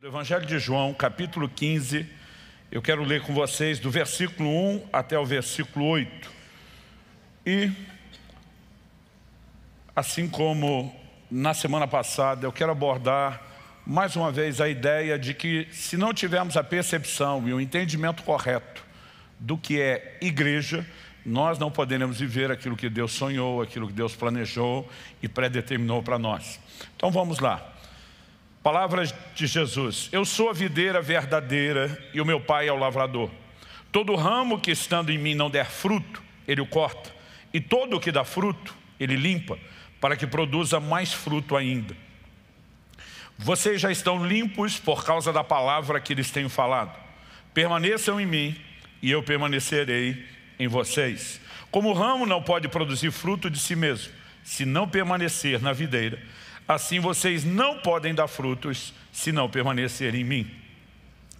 Do Evangelho de João, capítulo 15, eu quero ler com vocês do versículo 1 até o versículo 8. E, assim como na semana passada, eu quero abordar mais uma vez a ideia de que, se não tivermos a percepção e o entendimento correto do que é igreja, nós não poderemos viver aquilo que Deus sonhou, aquilo que Deus planejou e predeterminou para nós. Então vamos lá. Palavras de Jesus: eu sou a videira verdadeira e o meu Pai é o lavrador. Todo ramo que estando em mim não der fruto, ele o corta, e todo o que dá fruto, ele limpa, para que produza mais fruto ainda. Vocês já estão limpos por causa da palavra que lhes tenho falado. Permaneçam em mim e eu permanecerei em vocês. Como o ramo não pode produzir fruto de si mesmo, se não permanecer na videira, assim vocês não podem dar frutos se não permanecerem em mim.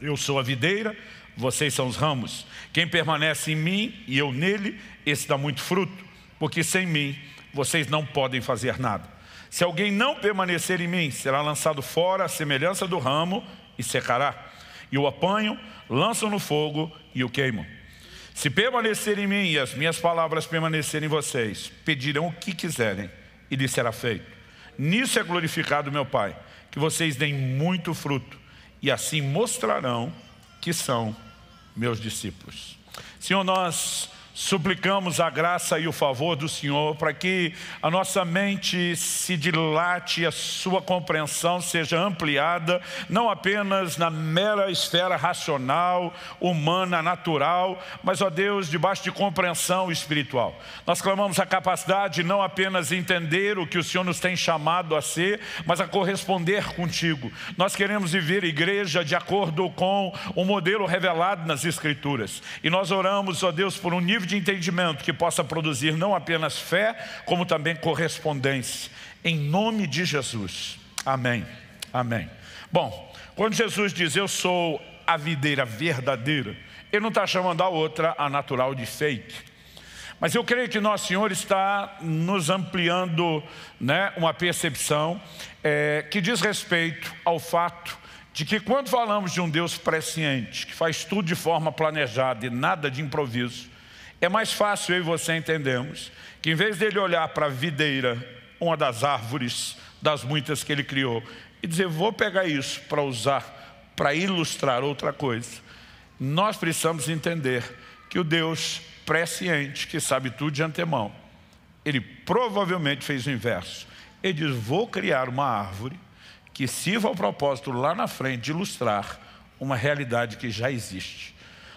Eu sou a videira, vocês são os ramos. Quem permanece em mim e eu nele, esse dá muito fruto, porque sem mim vocês não podem fazer nada. Se alguém não permanecer em mim, será lançado fora à semelhança do ramo e secará. E o apanham, lançam no fogo e o queimam. Se permanecer em mim e as minhas palavras permanecerem em vocês, pedirão o que quiserem e lhes será feito. Nisso é glorificado meu Pai, que vocês deem muito fruto, e assim mostrarão que são meus discípulos. Senhor, nós suplicamos a graça e o favor do Senhor, para que a nossa mente se dilate, a sua compreensão seja ampliada, não apenas na mera esfera racional, humana, natural, mas, ó Deus, debaixo de compreensão espiritual. Nós clamamos a capacidade de não apenas entender o que o Senhor nos tem chamado a ser, mas a corresponder contigo. Nós queremos viver igreja de acordo com o modelo revelado nas Escrituras. E nós oramos, ó Deus, por um nível de entendimento que possa produzir não apenas fé, como também correspondência. Em nome de Jesus. Amém. Amém. Bom, quando Jesus diz eu sou a videira verdadeira, ele não está chamando a outra, a natural, de fake. Mas eu creio que nosso Senhor está nos ampliando, né, uma percepção que diz respeito ao fato de que, quando falamos de um Deus presciente, que faz tudo de forma planejada e nada de improviso, é mais fácil eu e você entendermos que, em vez dele olhar para a videira, uma das árvores, das muitas que ele criou, e dizer, vou pegar isso para usar, para ilustrar outra coisa, nós precisamos entender que o Deus presciente, que sabe tudo de antemão, ele provavelmente fez o inverso. Ele diz, vou criar uma árvore que sirva ao propósito lá na frente de ilustrar uma realidade que já existe.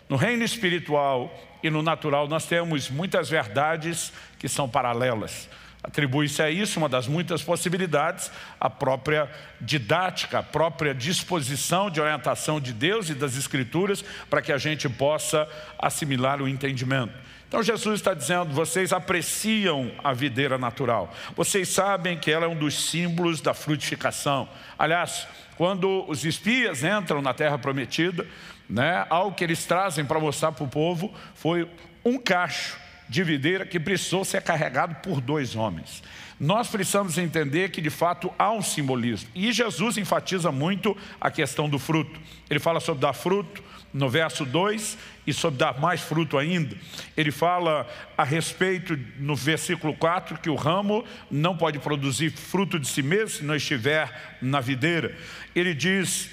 No reino espiritual e no natural, nós temos muitas verdades que são paralelas. Atribui-se a isso, uma das muitas possibilidades, a própria didática, a própria disposição de orientação de Deus e das Escrituras, para que a gente possa assimilar o entendimento. Então Jesus está dizendo, vocês apreciam a videira natural, vocês sabem que ela é um dos símbolos da frutificação. Aliás, quando os espias entram na terra prometida, né, algo que eles trazem para mostrar para o povo foi um cacho de videira que precisou ser carregado por 2 homens. Nós precisamos entender que, de fato, há um simbolismo. E Jesus enfatiza muito a questão do fruto. Ele fala sobre dar fruto no verso 2 e sobre dar mais fruto ainda. Ele fala a respeito, no versículo 4, que o ramo não pode produzir fruto de si mesmo se não estiver na videira. Ele diz,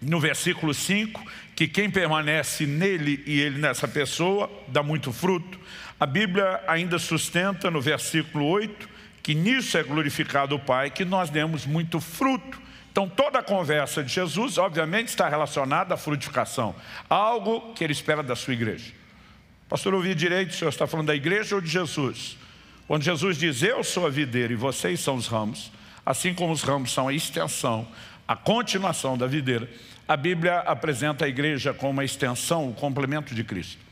no versículo 5, que quem permanece nele e ele nessa pessoa dá muito fruto. A Bíblia ainda sustenta, no versículo 8, que nisso é glorificado o Pai, que nós demos muito fruto. Então toda a conversa de Jesus, obviamente, está relacionada à frutificação, algo que ele espera da sua igreja. Pastor, eu ouvi direito, o senhor está falando da igreja ou de Jesus? Quando Jesus diz, eu sou a videira e vocês são os ramos, assim como os ramos são a extensão, a continuação da videira, a Bíblia apresenta a igreja como uma extensão, um complemento de Cristo.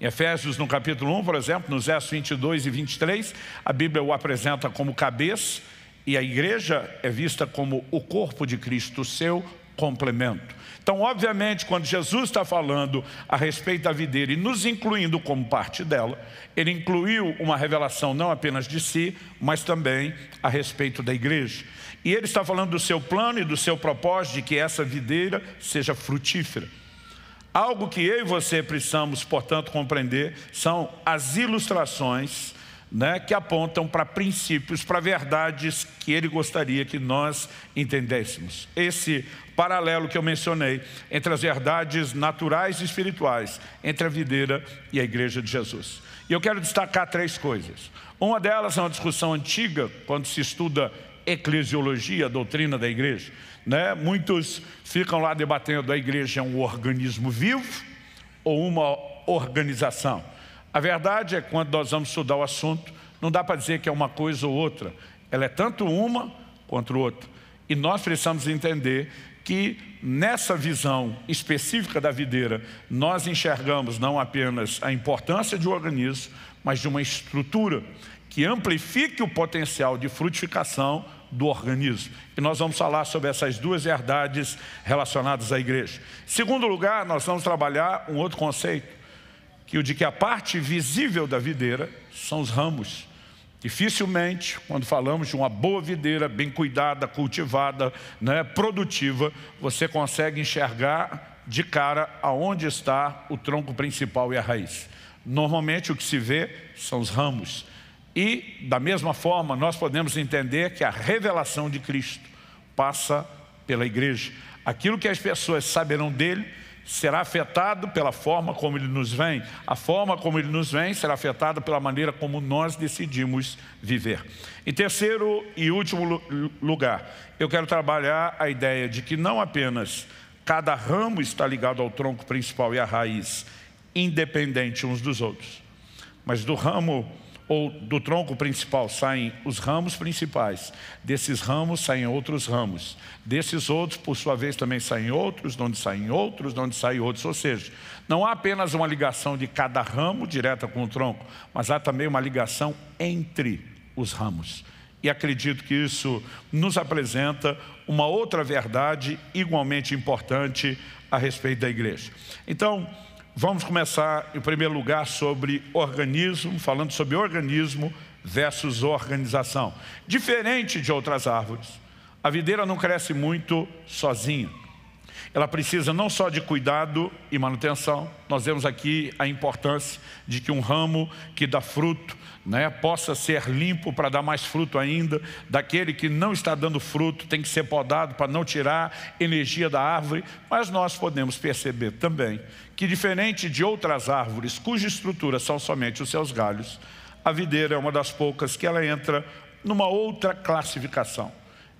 Em Efésios, no capítulo 1, por exemplo, nos versos 22 e 23, a Bíblia o apresenta como cabeça, e a igreja é vista como o corpo de Cristo, o seu complemento. Então, obviamente, quando Jesus está falando a respeito da videira e nos incluindo como parte dela, ele incluiu uma revelação não apenas de si, mas também a respeito da igreja. E ele está falando do seu plano e do seu propósito de que essa videira seja frutífera. Algo que eu e você precisamos, portanto, compreender são as ilustrações, né, que apontam para princípios, para verdades que ele gostaria que nós entendêssemos. Esse paralelo que eu mencionei entre as verdades naturais e espirituais, entre a videira e a igreja de Jesus. E eu quero destacar três coisas. Uma delas é uma discussão antiga, quando se estuda eclesiologia, a doutrina da igreja, né? Muitos ficam lá debatendo: a igreja é um organismo vivo ou uma organização? A verdade é que, quando nós vamos estudar o assunto, não dá para dizer que é uma coisa ou outra. Ela é tanto uma quanto outra. E nós precisamos entender que, nessa visão específica da videira, nós enxergamos não apenas a importância de um organismo, mas de uma estrutura que amplifique o potencial de frutificação do organismo. E nós vamos falar sobre essas duas verdades relacionadas à igreja. Em segundo lugar, nós vamos trabalhar um outro conceito, que o de que a parte visível da videira são os ramos. Dificilmente, quando falamos de uma boa videira, bem cuidada, cultivada, né, produtiva, você consegue enxergar de cara aonde está o tronco principal e a raiz. Normalmente, o que se vê são os ramos. E, da mesma forma, nós podemos entender que a revelação de Cristo passa pela igreja. Aquilo que as pessoas saberão dele será afetado pela forma como ele nos vem. A forma como ele nos vem será afetada pela maneira como nós decidimos viver. Em terceiro e último lugar, eu quero trabalhar a ideia de que não apenas cada ramo está ligado ao tronco principal e à raiz, independente uns dos outros, mas do ramo ou do tronco principal saem os ramos principais, desses ramos saem outros ramos, desses outros, por sua vez, também saem outros, de onde saem outros, de onde saem outros. Ou seja, não há apenas uma ligação de cada ramo direta com o tronco, mas há também uma ligação entre os ramos. E acredito que isso nos apresenta uma outra verdade igualmente importante a respeito da igreja. Então, vamos começar, em primeiro lugar, sobre organismo, falando sobre organismo versus organização. Diferente de outras árvores, a videira não cresce muito sozinha. Ela precisa não só de cuidado e manutenção. Nós vemos aqui a importância de que um ramo que dá fruto, né, possa ser limpo para dar mais fruto ainda. Daquele que não está dando fruto tem que ser podado para não tirar energia da árvore. Mas nós podemos perceber também que, diferente de outras árvores cuja estrutura são somente os seus galhos, a videira é uma das poucas que ela entra numa outra classificação.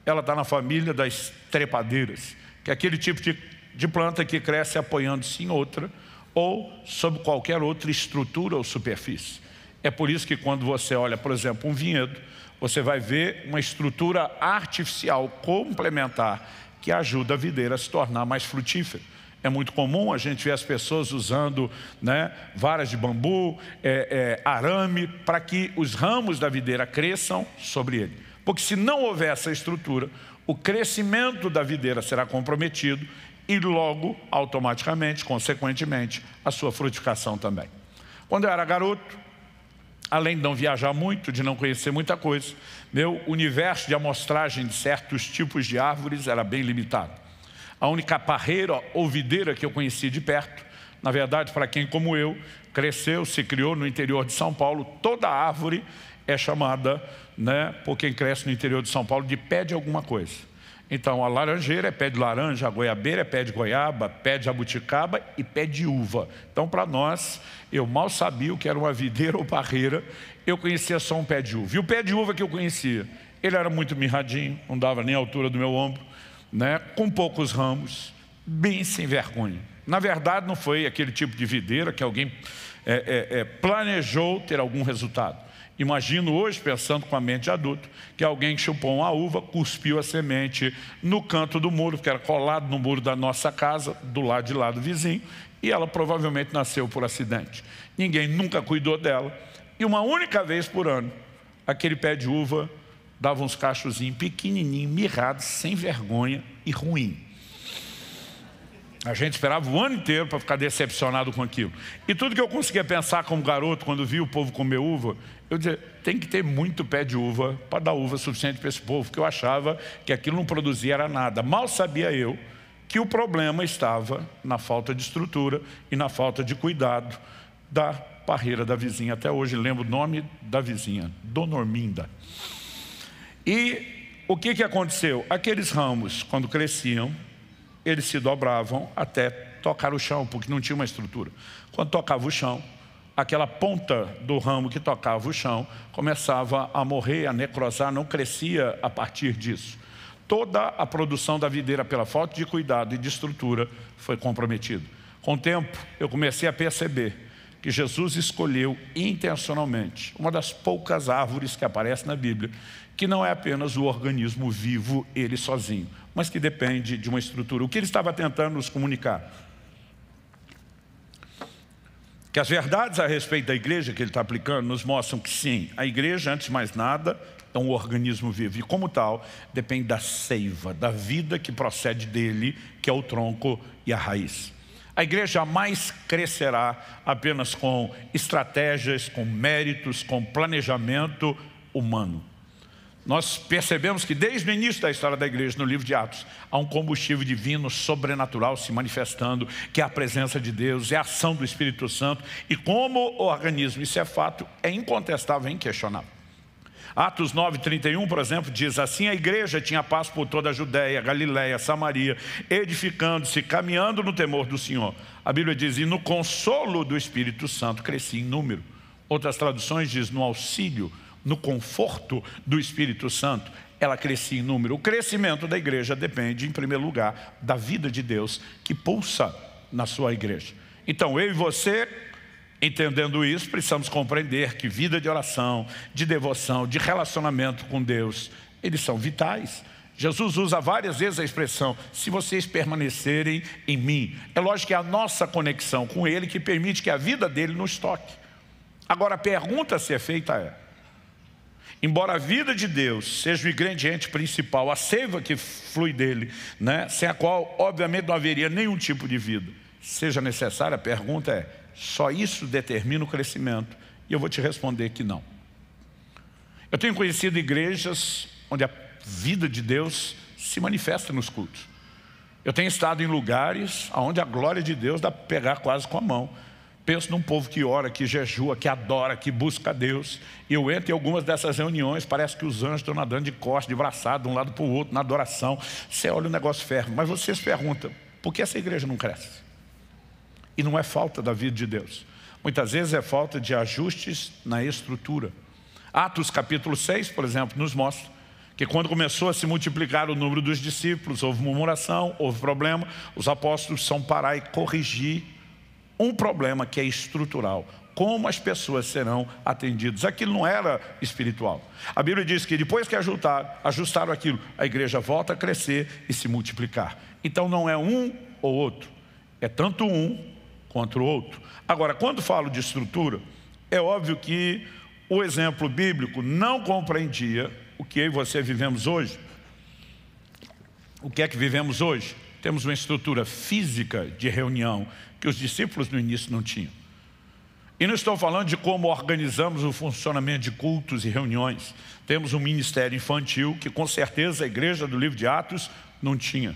Ela está na família das trepadeiras, que é aquele tipo de planta que cresce apoiando-se em outra ou sob qualquer outra estrutura ou superfície. É por isso que, quando você olha, por exemplo, um vinhedo, você vai ver uma estrutura artificial complementar que ajuda a videira a se tornar mais frutífera. É muito comum a gente ver as pessoas usando, né, varas de bambu, arame, para que os ramos da videira cresçam sobre ele. Porque, se não houver essa estrutura, o crescimento da videira será comprometido e logo, automaticamente, consequentemente, a sua frutificação também. Quando eu era garoto, além de não viajar muito, de não conhecer muita coisa, meu universo de amostragem de certos tipos de árvores era bem limitado. A única parreira ou videira que eu conheci de perto, na verdade, para quem como eu cresceu, se criou no interior de São Paulo, toda árvore é chamada, né, por quem cresce no interior de São Paulo, de pé de alguma coisa. Então, a laranjeira é pé de laranja, a goiabeira é pé de goiaba, pé de jabuticaba e pé de uva. Então, para nós, eu mal sabia o que era uma videira ou parreira, eu conhecia só um pé de uva. E o pé de uva que eu conhecia, ele era muito mirradinho, não dava nem a altura do meu ombro, né, com poucos ramos, bem sem vergonha. Na verdade, não foi aquele tipo de videira que alguém planejou ter algum resultado. Imagino hoje, pensando com a mente de adulto, que alguém chupou uma uva, cuspiu a semente no canto do muro, que era colado no muro da nossa casa, do lado de lá do vizinho, e ela provavelmente nasceu por acidente. Ninguém nunca cuidou dela, e uma única vez por ano, aquele pé de uva dava uns cachozinhos pequenininhos, mirrados, sem vergonha e ruim. A gente esperava o ano inteiro para ficar decepcionado com aquilo. E tudo que eu conseguia pensar como garoto, quando vi o povo comer uva, eu dizia, tem que ter muito pé de uva para dar uva suficiente para esse povo, porque eu achava que aquilo não produzia era nada. Mal sabia eu que o problema estava na falta de estrutura e na falta de cuidado da parreira da vizinha. Até hoje lembro o nome da vizinha, Dona Orminda. E o que aconteceu? Aqueles ramos, quando cresciam, eles se dobravam até tocar o chão, porque não tinha uma estrutura. Quando tocava o chão, aquela ponta do ramo que tocava o chão começava a morrer, a necrosar, não crescia a partir disso. Toda a produção da videira, pela falta de cuidado e de estrutura, foi comprometida. Com o tempo, eu comecei a perceber que Jesus escolheu intencionalmente uma das poucas árvores que aparece na Bíblia, que não é apenas o organismo vivo, ele sozinho, mas que depende de uma estrutura. O que ele estava tentando nos comunicar? Que as verdades a respeito da igreja que ele está aplicando nos mostram que sim, a igreja, antes de mais nada, é um organismo vivo. E como tal, depende da seiva, da vida que procede dele, que é o tronco e a raiz. A igreja jamais crescerá apenas com estratégias, com méritos, com planejamento humano. Nós percebemos que desde o início da história da igreja, no livro de Atos, há um combustível divino sobrenatural se manifestando, que é a presença de Deus, é a ação do Espírito Santo. E como organismo, isso é fato, é incontestável, é inquestionável. Atos 9:31, por exemplo, diz assim: a igreja tinha paz por toda a Judéia, Galiléia, Samaria, edificando-se, caminhando no temor do Senhor. A Bíblia diz, e no consolo do Espírito Santo crescia em número. Outras traduções diz, no auxílio, no conforto do Espírito Santo, ela crescia em número. O crescimento da igreja depende, em primeiro lugar, da vida de Deus que pulsa na sua igreja. Então, eu e você, entendendo isso, precisamos compreender que vida de oração, de devoção, de relacionamento com Deus, eles são vitais. Jesus usa várias vezes a expressão, se vocês permanecerem em mim. É lógico que é a nossa conexão com Ele que permite que a vida dEle nos toque. Agora, a pergunta a ser feita é, embora a vida de Deus seja o ingrediente principal, a seiva que flui dele, né, sem a qual, obviamente, não haveria nenhum tipo de vida, seja necessária, a pergunta é, só isso determina o crescimento? E eu vou te responder que não. Eu tenho conhecido igrejas onde a vida de Deus se manifesta nos cultos. Eu tenho estado em lugares onde a glória de Deus dá para pegar quase com a mão. Penso num povo que ora, que jejua, que adora, que busca a Deus. Eu entro em algumas dessas reuniões, parece que os anjos estão nadando de costas, de braçada, de um lado para o outro, na adoração. Você olha, o negócio ferve. Mas você se pergunta, por que essa igreja não cresce? E não é falta da vida de Deus. Muitas vezes é falta de ajustes na estrutura. Atos capítulo 6, por exemplo, nos mostra que quando começou a se multiplicar o número dos discípulos, houve murmuração, houve problema. Os apóstolos são parar e corrigir um problema que é estrutural. Como as pessoas serão atendidas? Aquilo não era espiritual. A Bíblia diz que depois que ajustaram aquilo, a igreja volta a crescer e se multiplicar. Então não é um ou outro, é tanto um quanto o outro. Agora, quando falo de estrutura, é óbvio que o exemplo bíblico não compreendia o que eu e você vivemos hoje. O que é que vivemos hoje? Temos uma estrutura física de reunião que os discípulos no início não tinham. E não estou falando de como organizamos o funcionamento de cultos e reuniões. Temos um ministério infantil que com certeza a igreja do livro de Atos não tinha.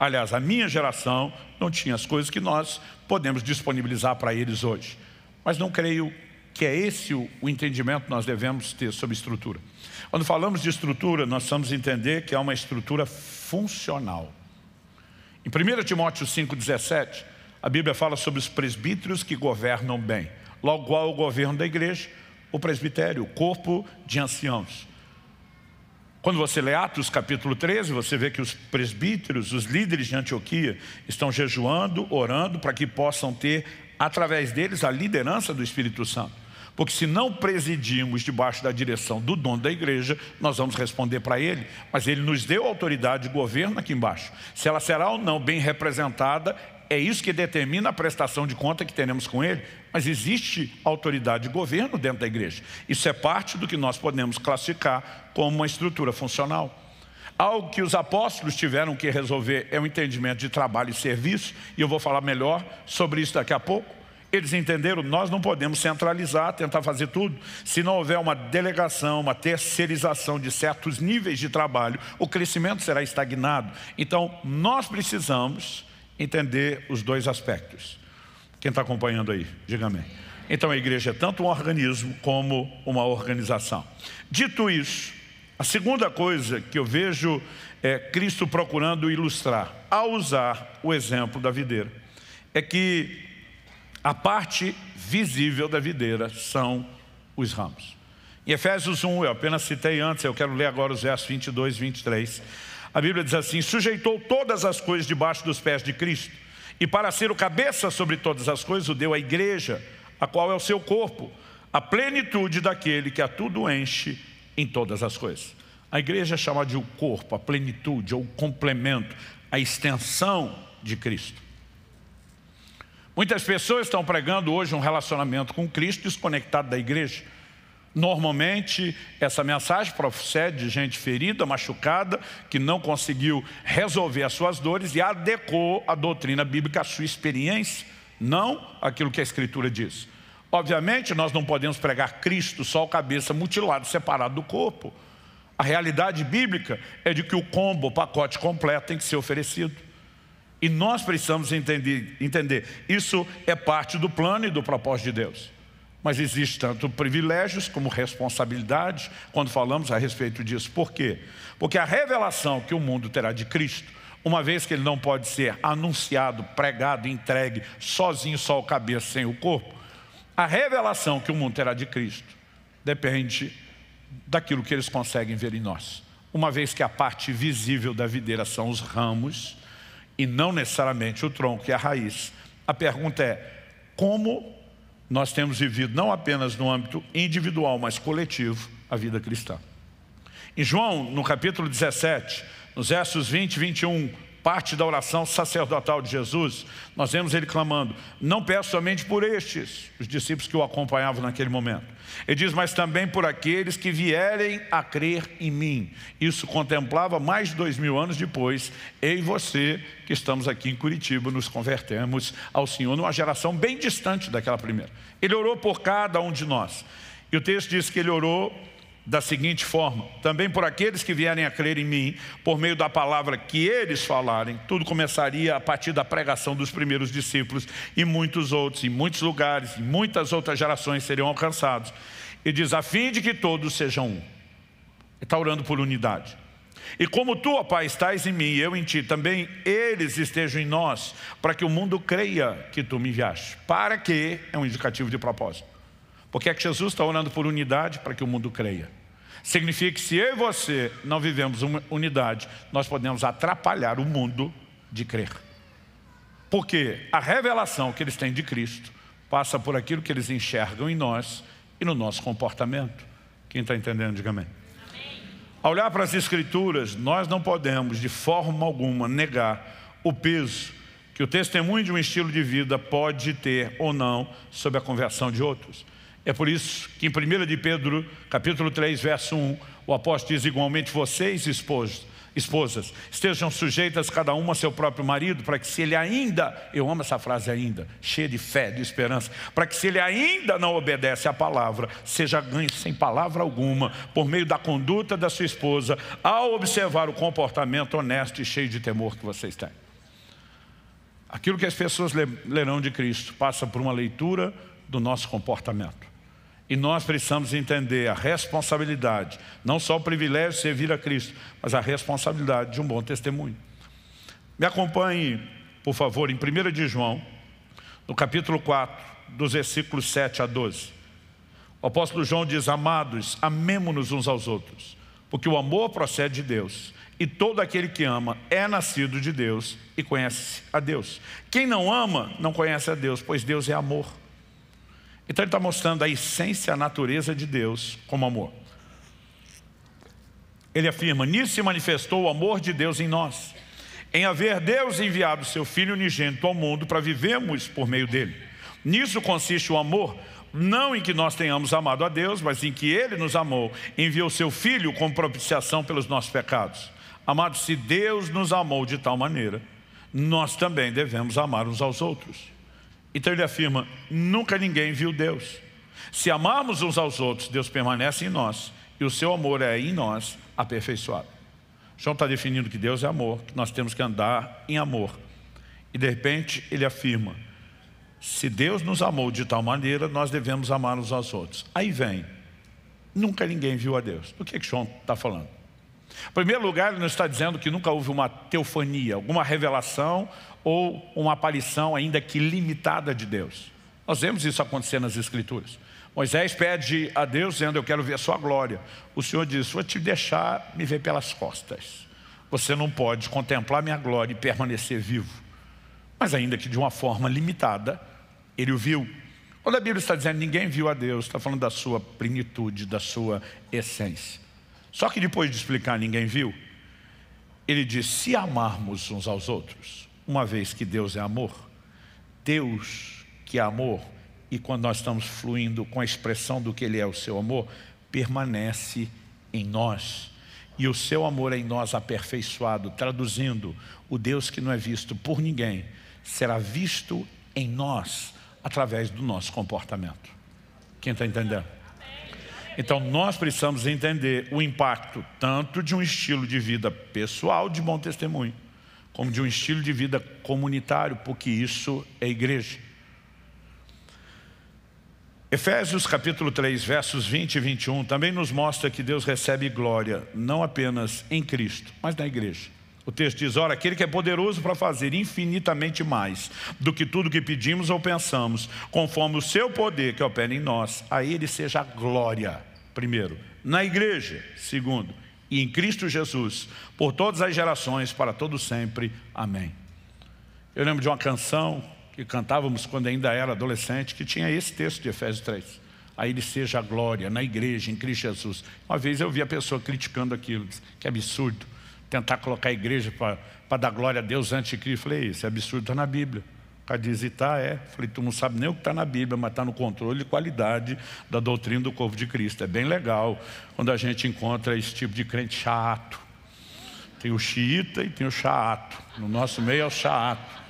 Aliás, a minha geração não tinha as coisas que nós podemos disponibilizar para eles hoje. Mas não creio que é esse o entendimento que nós devemos ter sobre estrutura. Quando falamos de estrutura, nós precisamos entender que é uma estrutura funcional. Em 1 Timóteo 5,17, a Bíblia fala sobre os presbíteros que governam bem. Logo, qual é o governo da igreja? O presbitério, o corpo de anciãos. Quando você lê Atos capítulo 13, você vê que os presbíteros, os líderes de Antioquia, estão jejuando, orando, para que possam ter, através deles, a liderança do Espírito Santo. Porque se não presidimos debaixo da direção do dono da igreja, nós vamos responder para ele. Mas ele nos deu autoridade de governo aqui embaixo. Se ela será ou não bem representada, é isso que determina a prestação de conta que teremos com ele. Mas existe autoridade de governo dentro da igreja. Isso é parte do que nós podemos classificar como uma estrutura funcional. Algo que os apóstolos tiveram que resolver é o entendimento de trabalho e serviço, e eu vou falar melhor sobre isso daqui a pouco. Eles entenderam, nós não podemos centralizar, tentar fazer tudo. Se não houver uma delegação, uma terceirização de certos níveis de trabalho, o crescimento será estagnado. Então, nós precisamos entender os dois aspectos. Quem está acompanhando aí, diga amém. Então, a igreja é tanto um organismo como uma organização. Dito isso, a segunda coisa que eu vejo é Cristo procurando ilustrar, ao usar o exemplo da videira, é que a parte visível da videira são os ramos. Em Efésios 1, eu apenas citei antes, eu quero ler agora os versos 22 e 23. A Bíblia diz assim: sujeitou todas as coisas debaixo dos pés de Cristo, e para ser o cabeça sobre todas as coisas, o deu à igreja, a qual é o seu corpo, a plenitude daquele que a tudo enche em todas as coisas. A igreja é chamada de o corpo, a plenitude, ou o complemento, a extensão de Cristo. Muitas pessoas estão pregando hoje um relacionamento com Cristo desconectado da igreja. Normalmente essa mensagem procede de gente ferida, machucada, que não conseguiu resolver as suas dores e adequou a doutrina bíblica à sua experiência, não aquilo que a Escritura diz. Obviamente nós não podemos pregar Cristo só o cabeça mutilado, separado do corpo. A realidade bíblica é de que o combo, o pacote completo tem que ser oferecido. E nós precisamos entender, isso é parte do plano e do propósito de Deus. Mas existe tanto privilégios como responsabilidades quando falamos a respeito disso. Por quê? Porque a revelação que o mundo terá de Cristo, uma vez que ele não pode ser anunciado, pregado, entregue sozinho, só o cabeça, sem o corpo, a revelação que o mundo terá de Cristo depende daquilo que eles conseguem ver em nós. Uma vez que a parte visível da videira são os ramos e não necessariamente o tronco e a raiz, a pergunta é: como nós temos vivido, não apenas no âmbito individual, mas coletivo, a vida cristã? Em João, no capítulo 17, nos versos 20 e 21, parte da oração sacerdotal de Jesus, nós vemos ele clamando: não peço somente por estes, os discípulos que o acompanhavam naquele momento. Ele diz, mas também por aqueles que vierem a crer em mim. Isso contemplava mais de 2000 anos depois, eu e você, que estamos aqui em Curitiba, nos convertemos ao Senhor, numa geração bem distante daquela primeira. Ele orou por cada um de nós. E o texto diz que ele orou da seguinte forma: também por aqueles que vierem a crer em mim, por meio da palavra que eles falarem. Tudo começaria a partir da pregação dos primeiros discípulos, e muitos outros, em muitos lugares, em muitas outras gerações seriam alcançados. E diz, a fim de que todos sejam um. Ele está orando por unidade. E como tu, ó Pai, estás em mim e eu em ti, também eles estejam em nós, para que o mundo creia que tu me enviaste. Para que é um indicativo de propósito. Porque é que Jesus está orando por unidade? Para que o mundo creia. Significa que se eu e você não vivemos uma unidade, nós podemos atrapalhar o mundo de crer. Porque a revelação que eles têm de Cristo passa por aquilo que eles enxergam em nós e no nosso comportamento. Quem está entendendo, diga amém. Amém. Ao olhar para as Escrituras, nós não podemos de forma alguma negar o peso que o testemunho de um estilo de vida pode ter ou não sobre a conversão de outros. É por isso que em 1 de Pedro, capítulo 3, verso 1, o apóstolo diz: igualmente vocês, esposas, estejam sujeitas cada uma a seu próprio marido, para que se ele ainda, eu amo essa frase ainda, cheia de fé, de esperança, para que se ele ainda não obedece à palavra, seja ganho sem palavra alguma, por meio da conduta da sua esposa, ao observar o comportamento honesto e cheio de temor que vocês têm. Aquilo que as pessoas lerão de Cristo passa por uma leitura do nosso comportamento. E nós precisamos entender a responsabilidade, não só o privilégio de servir a Cristo, mas a responsabilidade de um bom testemunho. Me acompanhe, por favor, em 1 de João, no capítulo 4, dos versículos 7 a 12. O apóstolo João diz: amados, amemo-nos uns aos outros, porque o amor procede de Deus, e todo aquele que ama é nascido de Deus e conhece a Deus. Quem não ama, não conhece a Deus, pois Deus é amor. Então ele está mostrando a essência, a natureza de Deus como amor. Ele afirma: nisso se manifestou o amor de Deus em nós, em haver Deus enviado seu Filho unigênito ao mundo para vivermos por meio dele. Nisso consiste o amor, não em que nós tenhamos amado a Deus, mas em que ele nos amou, enviou seu Filho com propiciação pelos nossos pecados. Amados, se Deus nos amou de tal maneira, nós também devemos amar uns aos outros. Então ele afirma, nunca ninguém viu Deus. Se amarmos uns aos outros, Deus permanece em nós, e o seu amor é em nós aperfeiçoado. João está definindo que Deus é amor, que nós temos que andar em amor. E de repente ele afirma, se Deus nos amou de tal maneira, nós devemos amar uns aos outros. Aí vem, nunca ninguém viu a Deus. Do que João está falando? Em primeiro lugar, ele não está dizendo que nunca houve uma teofania, alguma revelação ou uma aparição ainda que limitada de Deus. Nós vemos isso acontecer nas Escrituras. Moisés pede a Deus dizendo, eu quero ver a sua glória. O Senhor diz, vou te deixar me ver pelas costas. Você não pode contemplar minha glória e permanecer vivo. Mas ainda que de uma forma limitada, ele o viu. Quando a Bíblia está dizendo, ninguém viu a Deus, está falando da sua plenitude, da sua essência. Só que depois de explicar, ninguém viu. Ele diz, se amarmos uns aos outros, uma vez que Deus é amor, Deus que é amor, e quando nós estamos fluindo com a expressão do que Ele é, o seu amor, permanece em nós. E o seu amor é em nós aperfeiçoado, traduzindo, o Deus que não é visto por ninguém, será visto em nós, através do nosso comportamento. Quem está entendendo? Então nós precisamos entender o impacto tanto de um estilo de vida pessoal de bom testemunho, como de um estilo de vida comunitário, porque isso é igreja. Efésios capítulo 3, versos 20 e 21, também nos mostra que Deus recebe glória, não apenas em Cristo, mas na igreja. O texto diz, ora, aquele que é poderoso para fazer infinitamente mais do que tudo que pedimos ou pensamos, conforme o seu poder que opera em nós, a ele seja a glória, primeiro, na igreja, segundo, e em Cristo Jesus, por todas as gerações, para todo sempre. Amém. Eu lembro de uma canção que cantávamos quando ainda era adolescente, que tinha esse texto de Efésios 3. A ele seja a glória, na igreja, em Cristo Jesus. Uma vez eu vi a pessoa criticando aquilo, disse, que absurdo, tentar colocar a igreja para dar glória a Deus antes de Cristo. Falei, isso é absurdo, está na Bíblia. O cara diz, tá, é. Falei, tu não sabe nem o que está na Bíblia, mas está no controle e qualidade da doutrina do corpo de Cristo. É bem legal quando a gente encontra esse tipo de crente chato. Tem o xiita e tem o chato. No nosso meio é o chato.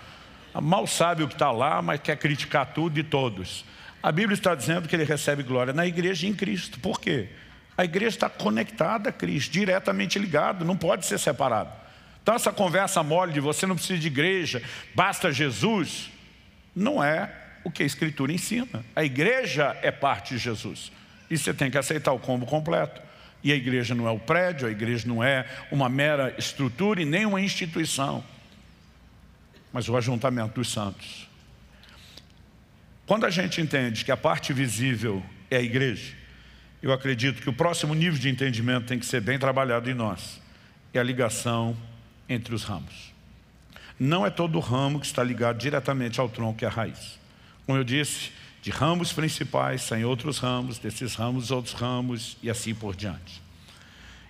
Mal sabe o que está lá, mas quer criticar tudo e todos. A Bíblia está dizendo que ele recebe glória na igreja e em Cristo. Por quê? A igreja está conectada a Cristo, diretamente ligada, não pode ser separada. Então essa conversa mole de você não precisa de igreja, basta Jesus, não é o que a Escritura ensina. A igreja é parte de Jesus e você tem que aceitar o combo completo. E a igreja não é o prédio, a igreja não é uma mera estrutura e nem uma instituição, mas o ajuntamento dos santos. Quando a gente entende que a parte visível é a igreja, eu acredito que o próximo nível de entendimento tem que ser bem trabalhado em nós, é a ligação entre os ramos. Não é todo ramo que está ligado diretamente ao tronco e à raiz. Como eu disse, de ramos principais saem outros ramos, desses ramos outros ramos e assim por diante.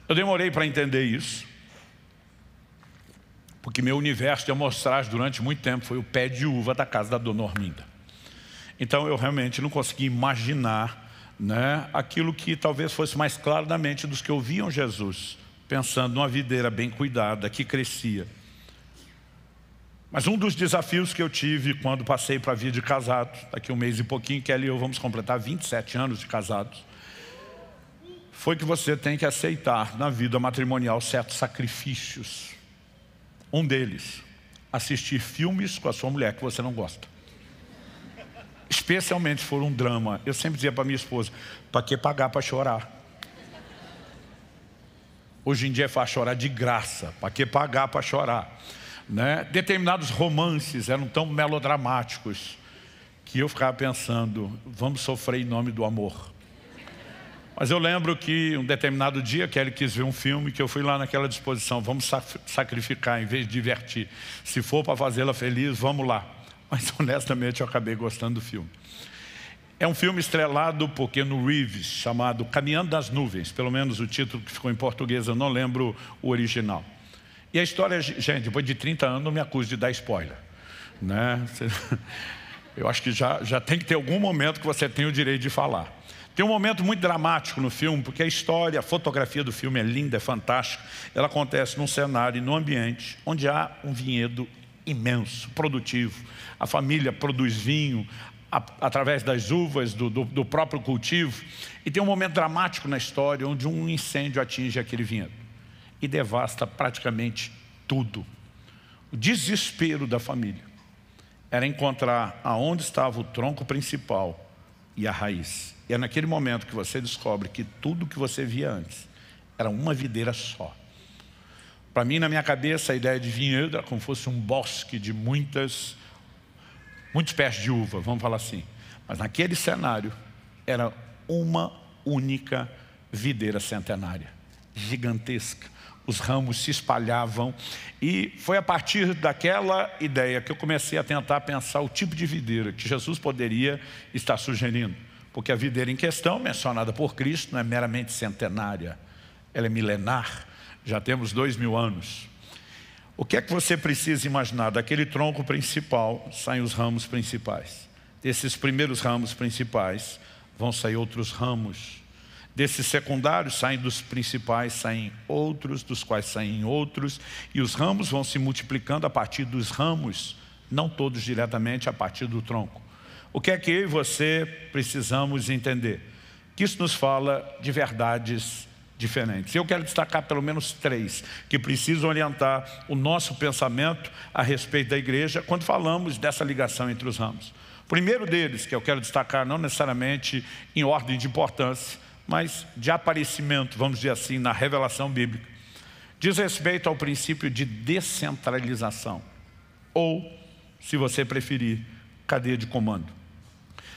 Eu demorei para entender isso, porque meu universo de amostragem durante muito tempo foi o pé de uva da casa da Dona Orminda. Então eu realmente não conseguia imaginar, né, aquilo que talvez fosse mais claro na mente dos que ouviam Jesus, pensando numa videira bem cuidada, que crescia. Mas um dos desafios que eu tive quando passei para a vida de casado, daqui um mês e pouquinho, Kelly e eu vamos completar 27 anos de casados, foi que você tem que aceitar na vida matrimonial certos sacrifícios. Um deles, assistir filmes com a sua mulher que você não gosta. Especialmente se for um drama. Eu sempre dizia para minha esposa, para que pagar para chorar? Hoje em dia é para chorar de graça, para que pagar para chorar? Né? Determinados romances eram tão melodramáticos que eu ficava pensando, vamos sofrer em nome do amor. Mas eu lembro que um determinado dia Kelly quis ver um filme, que eu fui lá naquela disposição, vamos sacrificar em vez de divertir. Se for para fazê-la feliz, vamos lá. Mas honestamente eu acabei gostando do filme. É um filme estrelado por Keanu Reeves, chamado Caminhando das Nuvens, pelo menos o título que ficou em português, eu não lembro o original. E a história, gente, depois de 30 anos não me acuso de dar spoiler, né? Eu acho que já tem que ter algum momento que você tem o direito de falar. Tem um momento muito dramático no filme, porque a história, a fotografia do filme é linda, é fantástica. Ela acontece num cenário e num ambiente onde há um vinhedo imenso, produtivo. A família produz vinho através das uvas, do próprio cultivo. E tem um momento dramático na história onde um incêndio atinge aquele vinhedo e devasta praticamente tudo. O desespero da família era encontrar aonde estava o tronco principal e a raiz. E é naquele momento que você descobre que tudo que você via antes era uma videira só. Para mim, na minha cabeça, a ideia de vinhedo era como se fosse um bosque de muitos pés de uva, vamos falar assim. Mas naquele cenário, era uma única videira centenária, gigantesca. Os ramos se espalhavam. E foi a partir daquela ideia que eu comecei a tentar pensar o tipo de videira que Jesus poderia estar sugerindo. Porque a videira em questão, mencionada por Cristo, não é meramente centenária, ela é milenar. Já temos 2000 anos. O que é que você precisa imaginar? Daquele tronco principal saem os ramos principais. Desses primeiros ramos principais vão sair outros ramos. Desses secundários saem dos principais, saem outros, dos quais saem outros. E os ramos vão se multiplicando a partir dos ramos, não todos diretamente, a partir do tronco. O que é que eu e você precisamos entender? Que isso nos fala de verdades diferentes. Eu quero destacar pelo menos três que precisam orientar o nosso pensamento a respeito da igreja quando falamos dessa ligação entre os ramos. O primeiro deles, que eu quero destacar não necessariamente em ordem de importância, mas de aparecimento, vamos dizer assim, na revelação bíblica, diz respeito ao princípio de descentralização, ou, se você preferir, cadeia de comando.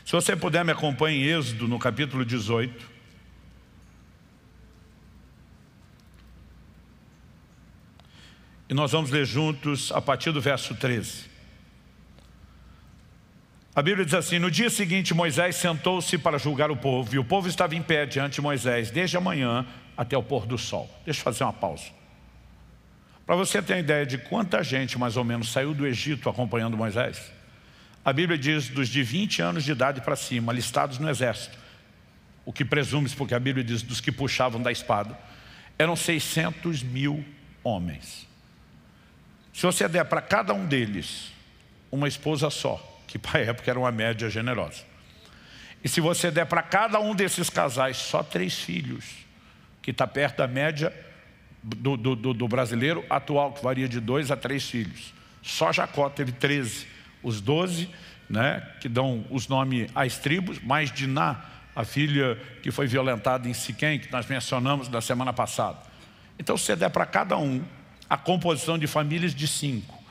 Se você puder, me acompanhe em Êxodo, no capítulo 18. E nós vamos ler juntos a partir do verso 13. A Bíblia diz assim: no dia seguinte Moisés sentou-se para julgar o povo, e o povo estava em pé diante de Moisés desde a manhã até o pôr do sol. Deixa eu fazer uma pausa. Para você ter uma ideia de quanta gente mais ou menos saiu do Egito acompanhando Moisés, a Bíblia diz dos de 20 anos de idade para cima, listados no exército, o que presume-se porque a Bíblia diz dos que puxavam da espada, eram 600.000 homens. Se você der para cada um deles uma esposa só, que para a época era uma média generosa, e se você der para cada um desses casais só 3 filhos, que está perto da média do brasileiro atual, que varia de 2 a 3 filhos. Só Jacó teve 13, os 12, né, que dão os nomes às tribos, mais Diná, a filha que foi violentada em Siquém, que nós mencionamos na semana passada. Então, se você der para cada um a composição de famílias de 5,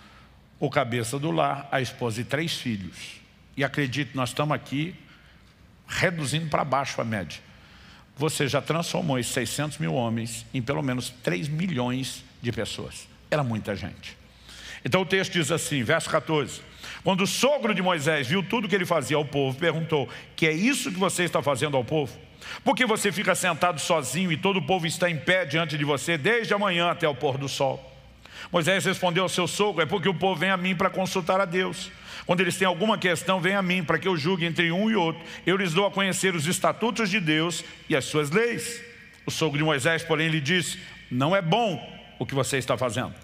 o cabeça do lar, a esposa e 3 filhos. E acredite, nós estamos aqui reduzindo para baixo a média. Você já transformou esses 600.000 homens em pelo menos 3 milhões de pessoas. Era muita gente. Então o texto diz assim, verso 14. Quando o sogro de Moisés viu tudo que ele fazia ao povo, perguntou: que é isso que você está fazendo ao povo? Por que você fica sentado sozinho e todo o povo está em pé diante de você desde a manhã até o pôr do sol? Moisés respondeu ao seu sogro: é porque o povo vem a mim para consultar a Deus. Quando eles têm alguma questão, vem a mim para que eu julgue entre um e outro. Eu lhes dou a conhecer os estatutos de Deus e as suas leis. O sogro de Moisés, porém, lhe disse: não é bom o que você está fazendo.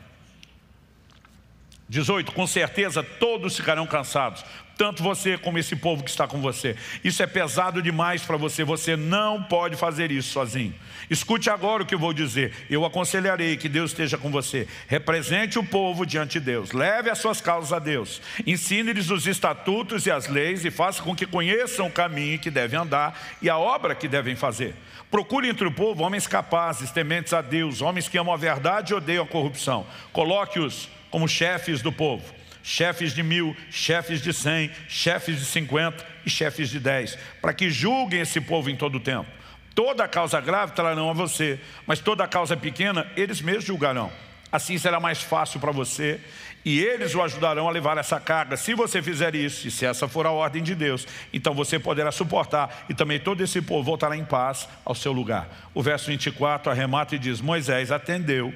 18, com certeza todos ficarão cansados, tanto você como esse povo que está com você. Isso é pesado demais para você, você não pode fazer isso sozinho. Escute agora o que eu vou dizer, eu aconselharei que Deus esteja com você. Represente o povo diante de Deus, leve as suas causas a Deus, ensine-lhes os estatutos e as leis e faça com que conheçam o caminho que devem andar e a obra que devem fazer. Procure entre o povo homens capazes, tementes a Deus, homens que amam a verdade e odeiam a corrupção. Coloque-os como chefes do povo, chefes de 1000, chefes de 100, chefes de 50 e chefes de 10, para que julguem esse povo em todo o tempo. Toda causa grave trarão a você, mas toda causa pequena eles mesmos julgarão. Assim será mais fácil para você e eles o ajudarão a levar essa carga. Se você fizer isso, e se essa for a ordem de Deus, então você poderá suportar e também todo esse povo voltará em paz ao seu lugar. O verso 24 arremata e diz: Moisés atendeu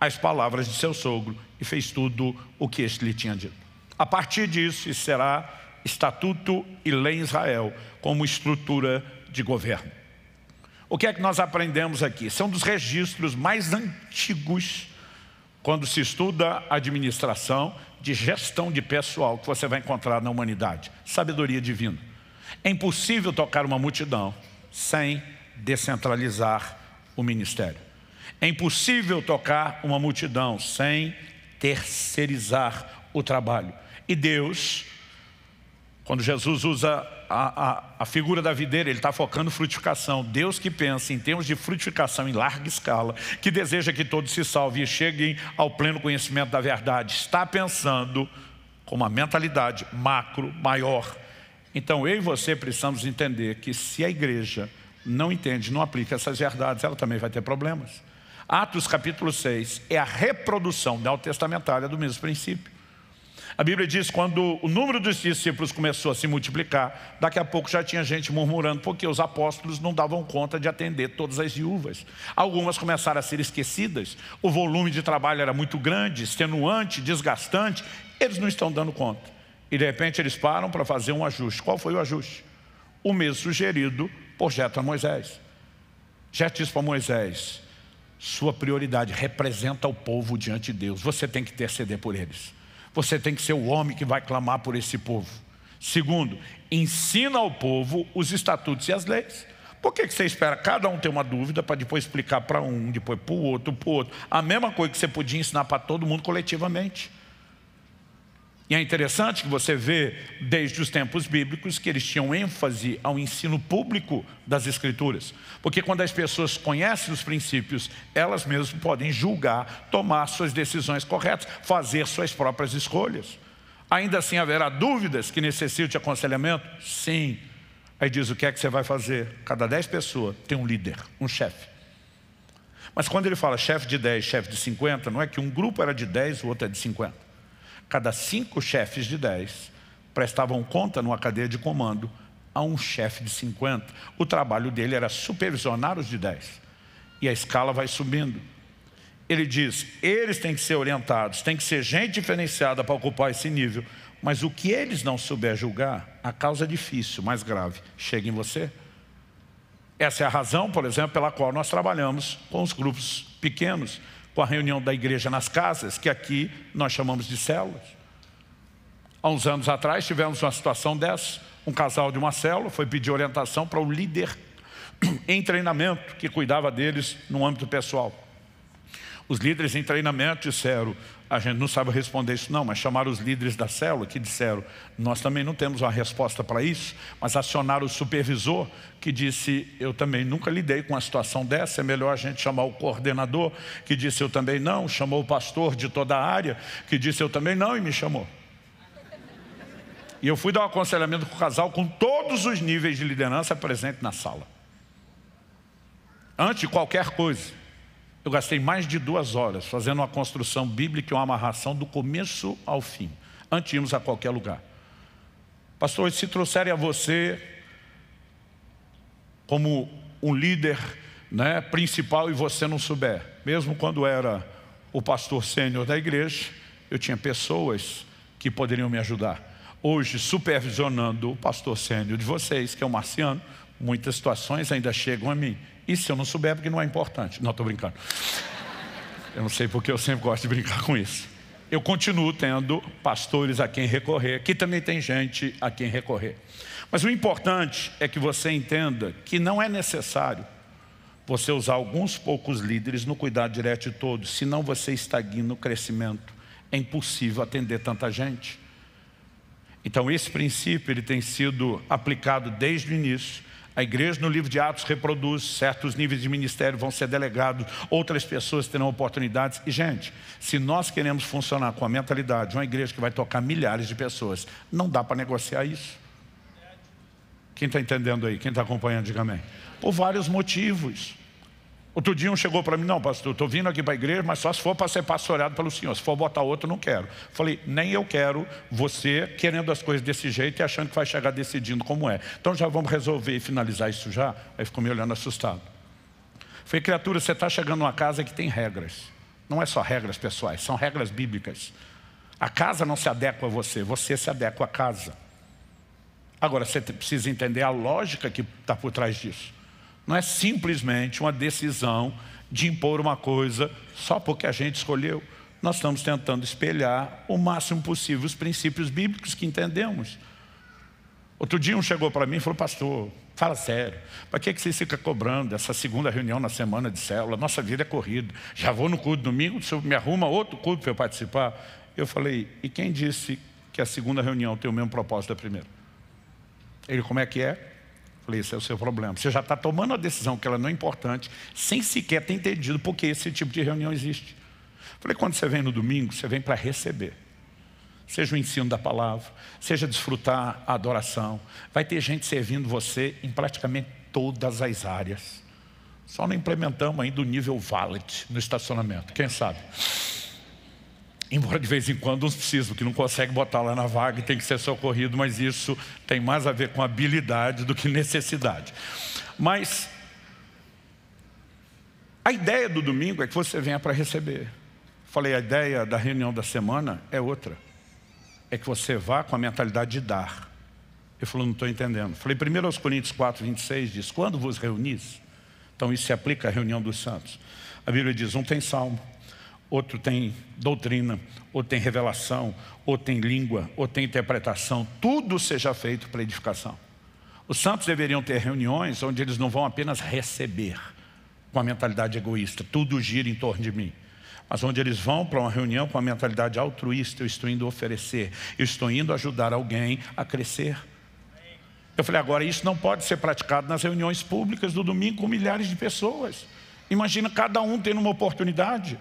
as palavras de seu sogro e fez tudo o que este lhe tinha dito. A partir disso, isso será estatuto e lei em Israel, como estrutura de governo. O que é que nós aprendemos aqui? São dos registros mais antigos, quando se estuda administração de gestão de pessoal, que você vai encontrar na humanidade. Sabedoria divina. É impossível tocar uma multidão sem descentralizar o ministério. É impossível tocar uma multidão sem terceirizar o trabalho. E Deus, quando Jesus usa a figura da videira, ele está focando frutificação. Deus, que pensa em termos de frutificação em larga escala, que deseja que todos se salvem e cheguem ao pleno conhecimento da verdade, está pensando com uma mentalidade macro, maior. Então eu e você precisamos entender que, se a igreja não entende, não aplica essas verdades, ela também vai ter problemas. Atos capítulo 6 é a reprodução neotestamentária do mesmo princípio. A Bíblia diz, quando o número dos discípulos começou a se multiplicar, daqui a pouco já tinha gente murmurando, porque os apóstolos não davam conta de atender todas as viúvas. Algumas começaram a ser esquecidas. O volume de trabalho era muito grande, extenuante, desgastante. Eles não estão dando conta. E de repente eles param para fazer um ajuste. Qual foi o ajuste? O mesmo sugerido por Jetro a Moisés. Jetro disse para Moisés: sua prioridade representa o povo diante de Deus. Você tem que interceder por eles. Você tem que ser o homem que vai clamar por esse povo. Segundo, ensina ao povo os estatutos e as leis. Por que você espera cada um ter uma dúvida para depois explicar para um, depois para o outro, a mesma coisa que você podia ensinar para todo mundo coletivamente? E é interessante que você vê, desde os tempos bíblicos, que eles tinham ênfase ao ensino público das Escrituras. Porque quando as pessoas conhecem os princípios, elas mesmas podem julgar, tomar suas decisões corretas, fazer suas próprias escolhas. Ainda assim, haverá dúvidas que necessitem de aconselhamento? Sim. Aí diz, o que é que você vai fazer? Cada 10 pessoas tem um líder, um chefe. Mas quando ele fala chefe de 10, chefe de 50, não é que um grupo era de 10, o outro é de 50. Cada 5 chefes de 10 prestavam conta numa cadeia de comando a um chefe de 50. O trabalho dele era supervisionar os de 10. E a escala vai subindo. Ele diz, eles têm que ser orientados, tem que ser gente diferenciada para ocupar esse nível. Mas o que eles não souber julgar, a causa difícil, mais grave, chega em você. Essa é a razão, por exemplo, pela qual nós trabalhamos com os grupos pequenos, com a reunião da igreja nas casas, que aqui nós chamamos de células. Há uns anos atrás tivemos uma situação dessa. Um casal de uma célula foi pedir orientação para o líder em treinamento, que cuidava deles no âmbito pessoal. Os líderes em treinamento disseram, a gente não sabe responder isso não, mas chamaram os líderes da célula, que disseram, nós também não temos uma resposta para isso, mas acionaram o supervisor, que disse, eu também nunca lidei com uma situação dessa, é melhor a gente chamar o coordenador, que disse, eu também não, chamou o pastor de toda a área, que disse, eu também não, e me chamou. E eu fui dar um aconselhamento com o casal, com todos os níveis de liderança presente na sala. Antes de qualquer coisa, eu gastei mais de 2 horas fazendo uma construção bíblica e uma amarração do começo ao fim, antes de irmos a qualquer lugar. Pastor, se trouxerem a você como um líder, né, principal, e você não souber, mesmo quando era o pastor sênior da igreja, eu tinha pessoas que poderiam me ajudar. Hoje, supervisionando o pastor sênior de vocês, que é o Marciano, muitas situações ainda chegam a mim. E se eu não souber, porque não é importante. Não, estou brincando. Eu não sei porque eu sempre gosto de brincar com isso. Eu continuo tendo pastores a quem recorrer, que também tem gente a quem recorrer. Mas o importante é que você entenda que não é necessário você usar alguns poucos líderes no cuidado direto de todos, senão você estagna o crescimento. É impossível atender tanta gente. Então esse princípio ele tem sido aplicado desde o início. A igreja no livro de Atos reproduz, certos níveis de ministério vão ser delegados, outras pessoas terão oportunidades. E gente, se nós queremos funcionar com a mentalidade de uma igreja que vai tocar milhares de pessoas, não dá para negociar isso. Quem está entendendo aí? Quem está acompanhando, diga amém. Por vários motivos. Outro dia um chegou para mim, não pastor, estou vindo aqui para a igreja, mas só se for para ser pastoreado pelo senhor, se for botar outro, não quero. Falei, nem eu quero você querendo as coisas desse jeito e achando que vai chegar decidindo como é. Então já vamos resolver e finalizar isso já? Aí ficou me olhando assustado. Falei, criatura, você está chegando numa casa que tem regras. Não é só regras pessoais, são regras bíblicas. A casa não se adequa a você, você se adequa à casa. Agora, você precisa entender a lógica que está por trás disso. Não é simplesmente uma decisão de impor uma coisa só porque a gente escolheu. Nós estamos tentando espelhar o máximo possível os princípios bíblicos que entendemos. Outro dia um chegou para mim e falou: pastor, fala sério, para que vocês ficam cobrando essa segunda reunião na semana de célula? Nossa vida é corrida, já vou no culto domingo, o senhor me arruma outro culto para eu participar? Eu falei: e quem disse que a segunda reunião tem o mesmo propósito da primeira? Ele: como é que é? Eu falei: esse é o seu problema, você já está tomando uma decisão que ela não é importante, sem sequer ter entendido porque esse tipo de reunião existe. Eu falei: quando você vem no domingo, você vem para receber, seja o ensino da palavra, seja desfrutar a adoração. Vai ter gente servindo você em praticamente todas as áreas. Só não implementamos ainda o nível valet no estacionamento, quem sabe? Embora de vez em quando uns precisam, que não conseguem botar lá na vaga e tem que ser socorrido, mas isso tem mais a ver com habilidade do que necessidade. Mas a ideia do domingo é que você venha para receber. Falei: a ideia da reunião da semana é outra. É que você vá com a mentalidade de dar. Ele falou: não estou entendendo. Falei: 1 Coríntios 4, 26 diz: quando vos reunis. Então isso se aplica à reunião dos santos. A Bíblia diz: um tem salmo, outro tem doutrina, outro tem revelação, outro tem língua, outro tem interpretação. Tudo seja feito para edificação. Os santos deveriam ter reuniões onde eles não vão apenas receber com a mentalidade egoísta, tudo gira em torno de mim, mas onde eles vão para uma reunião com a mentalidade altruísta. Eu estou indo oferecer, eu estou indo ajudar alguém a crescer. Eu falei: agora isso não pode ser praticado nas reuniões públicas do domingo com milhares de pessoas. Imagina cada um tendo uma oportunidade.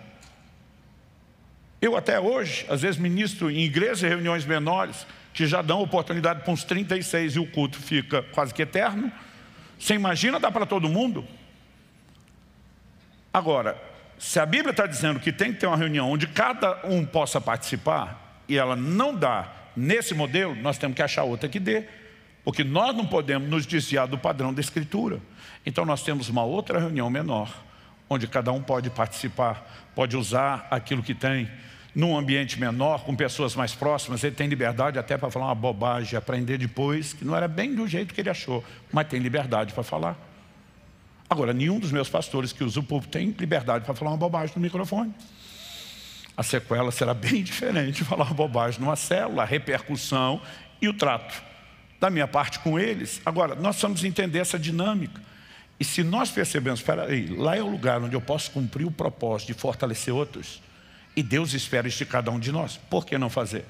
Eu até hoje, às vezes, ministro em igrejas e reuniões menores que já dão oportunidade para uns 36 e o culto fica quase que eterno. Você imagina dar para todo mundo? Agora, se a Bíblia está dizendo que tem que ter uma reunião onde cada um possa participar, e ela não dá nesse modelo, nós temos que achar outra que dê, porque nós não podemos nos desviar do padrão da Escritura. Então nós temos uma outra reunião menor, onde cada um pode participar, pode usar aquilo que tem. Num ambiente menor, com pessoas mais próximas, ele tem liberdade até para falar uma bobagem, aprender depois que não era bem do jeito que ele achou, mas tem liberdade para falar. Agora, nenhum dos meus pastores que usa o púlpito tem liberdade para falar uma bobagem no microfone. A sequela será bem diferente de falar uma bobagem numa célula, a repercussão e o trato da minha parte com eles. Agora, nós precisamos entender essa dinâmica. E se nós percebemos, peraí, lá é o lugar onde eu posso cumprir o propósito de fortalecer outros, e Deus espera isso de cada um de nós, por que não fazer?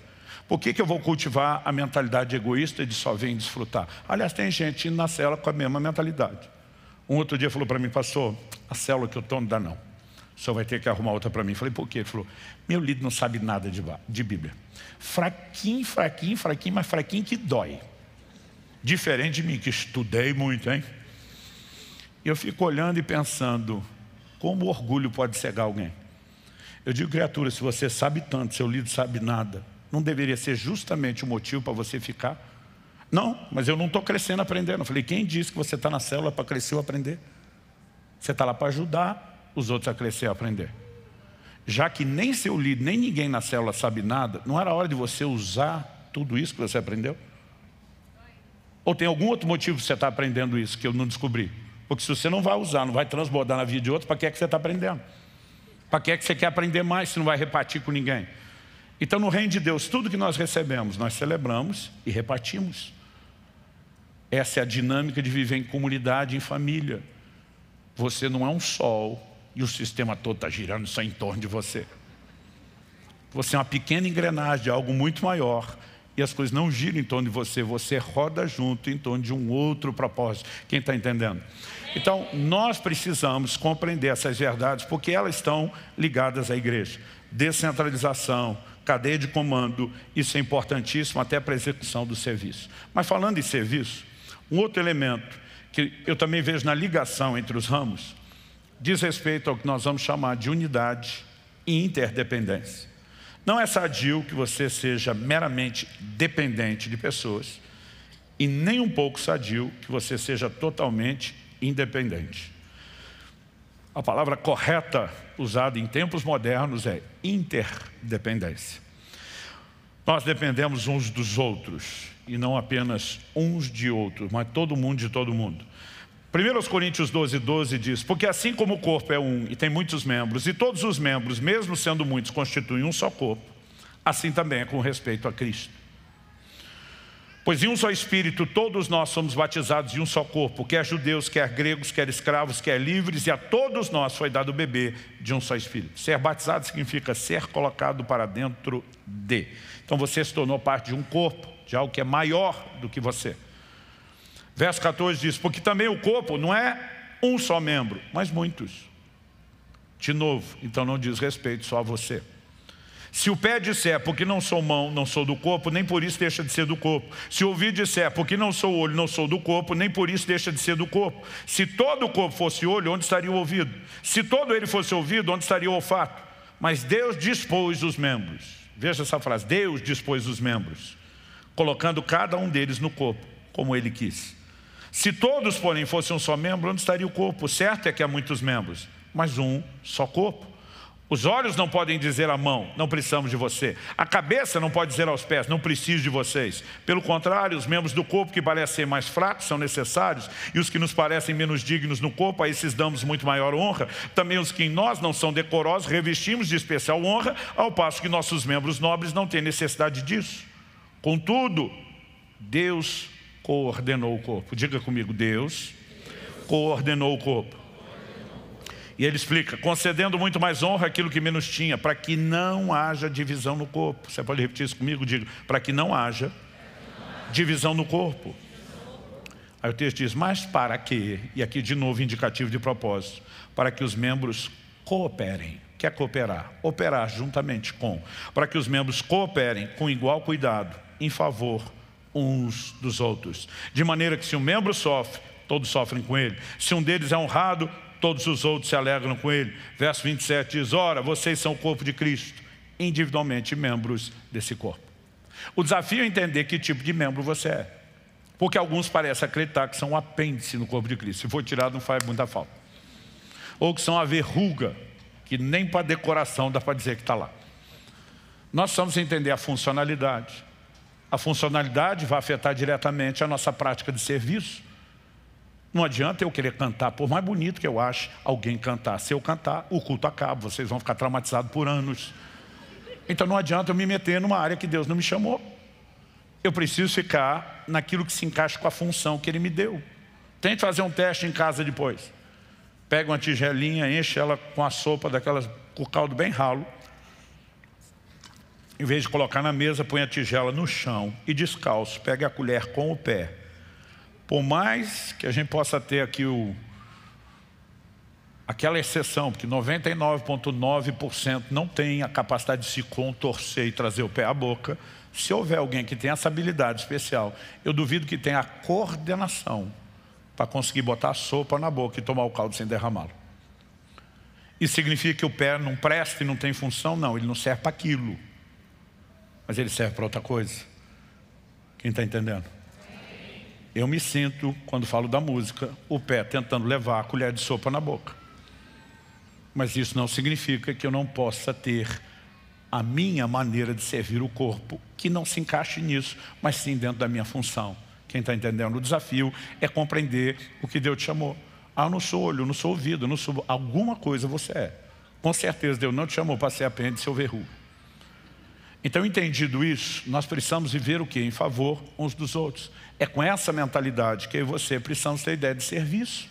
Por que eu vou cultivar a mentalidade egoísta de só vir desfrutar? Aliás, tem gente indo na célula com a mesma mentalidade. Um outro dia falou para mim: pastor, a célula que eu estou não dá não, o senhor vai ter que arrumar outra para mim. Falei: por quê? Ele falou: meu líder não sabe nada de Bíblia. Fraquinho, mas fraquinho que dói. Diferente de mim, que estudei muito, hein? E eu fico olhando e pensando, como o orgulho pode cegar alguém? Eu digo: criatura, se você sabe tanto, seu líder sabe nada, não deveria ser justamente o motivo para você ficar? Não, mas eu não estou crescendo aprendendo. Eu falei: quem disse que você está na célula para crescer ou aprender? Você está lá para ajudar os outros a crescer e aprender. Já que nem seu líder, nem ninguém na célula sabe nada, não era hora de você usar tudo isso que você aprendeu? Ou tem algum outro motivo que você está aprendendo isso que eu não descobri? Porque se você não vai usar, não vai transbordar na vida de outros, para que é que você está aprendendo? Para que é que você quer aprender mais se não vai repartir com ninguém? Então, no reino de Deus, tudo que nós recebemos, nós celebramos e repartimos. Essa é a dinâmica de viver em comunidade, em família. Você não é um sol e o sistema todo está girando só em torno de você. Você é uma pequena engrenagem de algo muito maior, e as coisas não giram em torno de você, você roda junto em torno de um outro propósito. Quem está entendendo? Então, nós precisamos compreender essas verdades, porque elas estão ligadas à igreja. Descentralização, cadeia de comando, isso é importantíssimo até para a execução do serviço. Mas falando em serviço, um outro elemento que eu também vejo na ligação entre os ramos, diz respeito ao que nós vamos chamar de unidade e interdependência. Não é sadio que você seja meramente dependente de pessoas, e nem um pouco sadio que você seja totalmente independente. A palavra correta usada em tempos modernos é interdependência. Nós dependemos uns dos outros, e não apenas uns de outros, mas todo mundo de todo mundo. 1 Coríntios 12:12 diz: porque assim como o corpo é um e tem muitos membros, e todos os membros, mesmo sendo muitos, constituem um só corpo, assim também é com respeito a Cristo. Pois em um só Espírito todos nós somos batizados em um só corpo, quer judeus, quer gregos, quer escravos, quer livres, e a todos nós foi dado beber de um só Espírito. Ser batizado significa ser colocado para dentro de. Então você se tornou parte de um corpo, de algo que é maior do que você. Verso 14 diz: porque também o corpo não é um só membro, mas muitos. De novo, então não diz respeito só a você. Se o pé disser, porque não sou mão, não sou do corpo, nem por isso deixa de ser do corpo. Se o ouvido disser, porque não sou olho, não sou do corpo, nem por isso deixa de ser do corpo. Se todo o corpo fosse olho, onde estaria o ouvido? Se todo ele fosse ouvido, onde estaria o olfato? Mas Deus dispôs os membros. Veja essa frase: Deus dispôs os membros, colocando cada um deles no corpo, como ele quis. Se todos, porém, fossem um só membro, onde estaria o corpo? O certo é que há muitos membros, mas um só corpo. Os olhos não podem dizer à mão: não precisamos de você. A cabeça não pode dizer aos pés: não preciso de vocês. Pelo contrário, os membros do corpo que parecem mais fracos são necessários, e os que nos parecem menos dignos no corpo, a esses damos muito maior honra. Também os que em nós não são decorosos revestimos de especial honra, ao passo que nossos membros nobres não têm necessidade disso. Contudo, Deus coordenou o corpo. Diga comigo: Deus coordenou o corpo. E ele explica: concedendo muito mais honra àquilo que menos tinha, para que não haja divisão no corpo. Você pode repetir isso comigo? Digo: para que não haja divisão no corpo. Aí o texto diz: mas para que, e aqui de novo indicativo de propósito, para que os membros cooperem. O que é cooperar? Operar juntamente com. Para que os membros cooperem com igual cuidado, em favor uns dos outros. De maneira que se um membro sofre, todos sofrem com ele. Se um deles é honrado, todos os outros se alegram com ele. Verso 27 diz: ora, vocês são o corpo de Cristo, individualmente membros desse corpo. O desafio é entender que tipo de membro você é, porque alguns parecem acreditar que são um apêndice no corpo de Cristo, se for tirado não faz muita falta, ou que são a verruga, que nem para decoração dá para dizer que está lá. Nós precisamos entender a funcionalidade. A funcionalidade vai afetar diretamente a nossa prática de serviço. Não adianta eu querer cantar, por mais bonito que eu ache alguém cantar. Se eu cantar, o culto acaba, vocês vão ficar traumatizados por anos. Então não adianta eu me meter numa área que Deus não me chamou. Eu preciso ficar naquilo que se encaixa com a função que Ele me deu. Tente fazer um teste em casa depois. Pega uma tigelinha, enche ela com a sopa daquelas, com o caldo bem ralo. Em vez de colocar na mesa, põe a tigela no chão e descalço, pega a colher com o pé. Por mais que a gente possa ter aqui aquela exceção, porque 99,9% não tem a capacidade de se contorcer e trazer o pé à boca, se houver alguém que tenha essa habilidade especial, eu duvido que tenha a coordenação para conseguir botar a sopa na boca e tomar o caldo sem derramá-lo. Isso significa que o pé não presta e não tem função? Não, ele não serve para aquilo, mas ele serve para outra coisa. Quem está entendendo? Eu me sinto, quando falo da música, o pé tentando levar a colher de sopa na boca. Mas isso não significa que eu não possa ter a minha maneira de servir o corpo, que não se encaixe nisso, mas sim dentro da minha função. Quem está entendendo? O desafio é compreender o que Deus te chamou. Ah, eu não sou olho, eu não sou ouvido, eu não sou... Alguma coisa você é. Com certeza Deus não te chamou para ser apêndice ou verruga. Então, entendido isso, nós precisamos viver o que? Em favor uns dos outros. É com essa mentalidade que eu e você precisamos ter a ideia de serviço.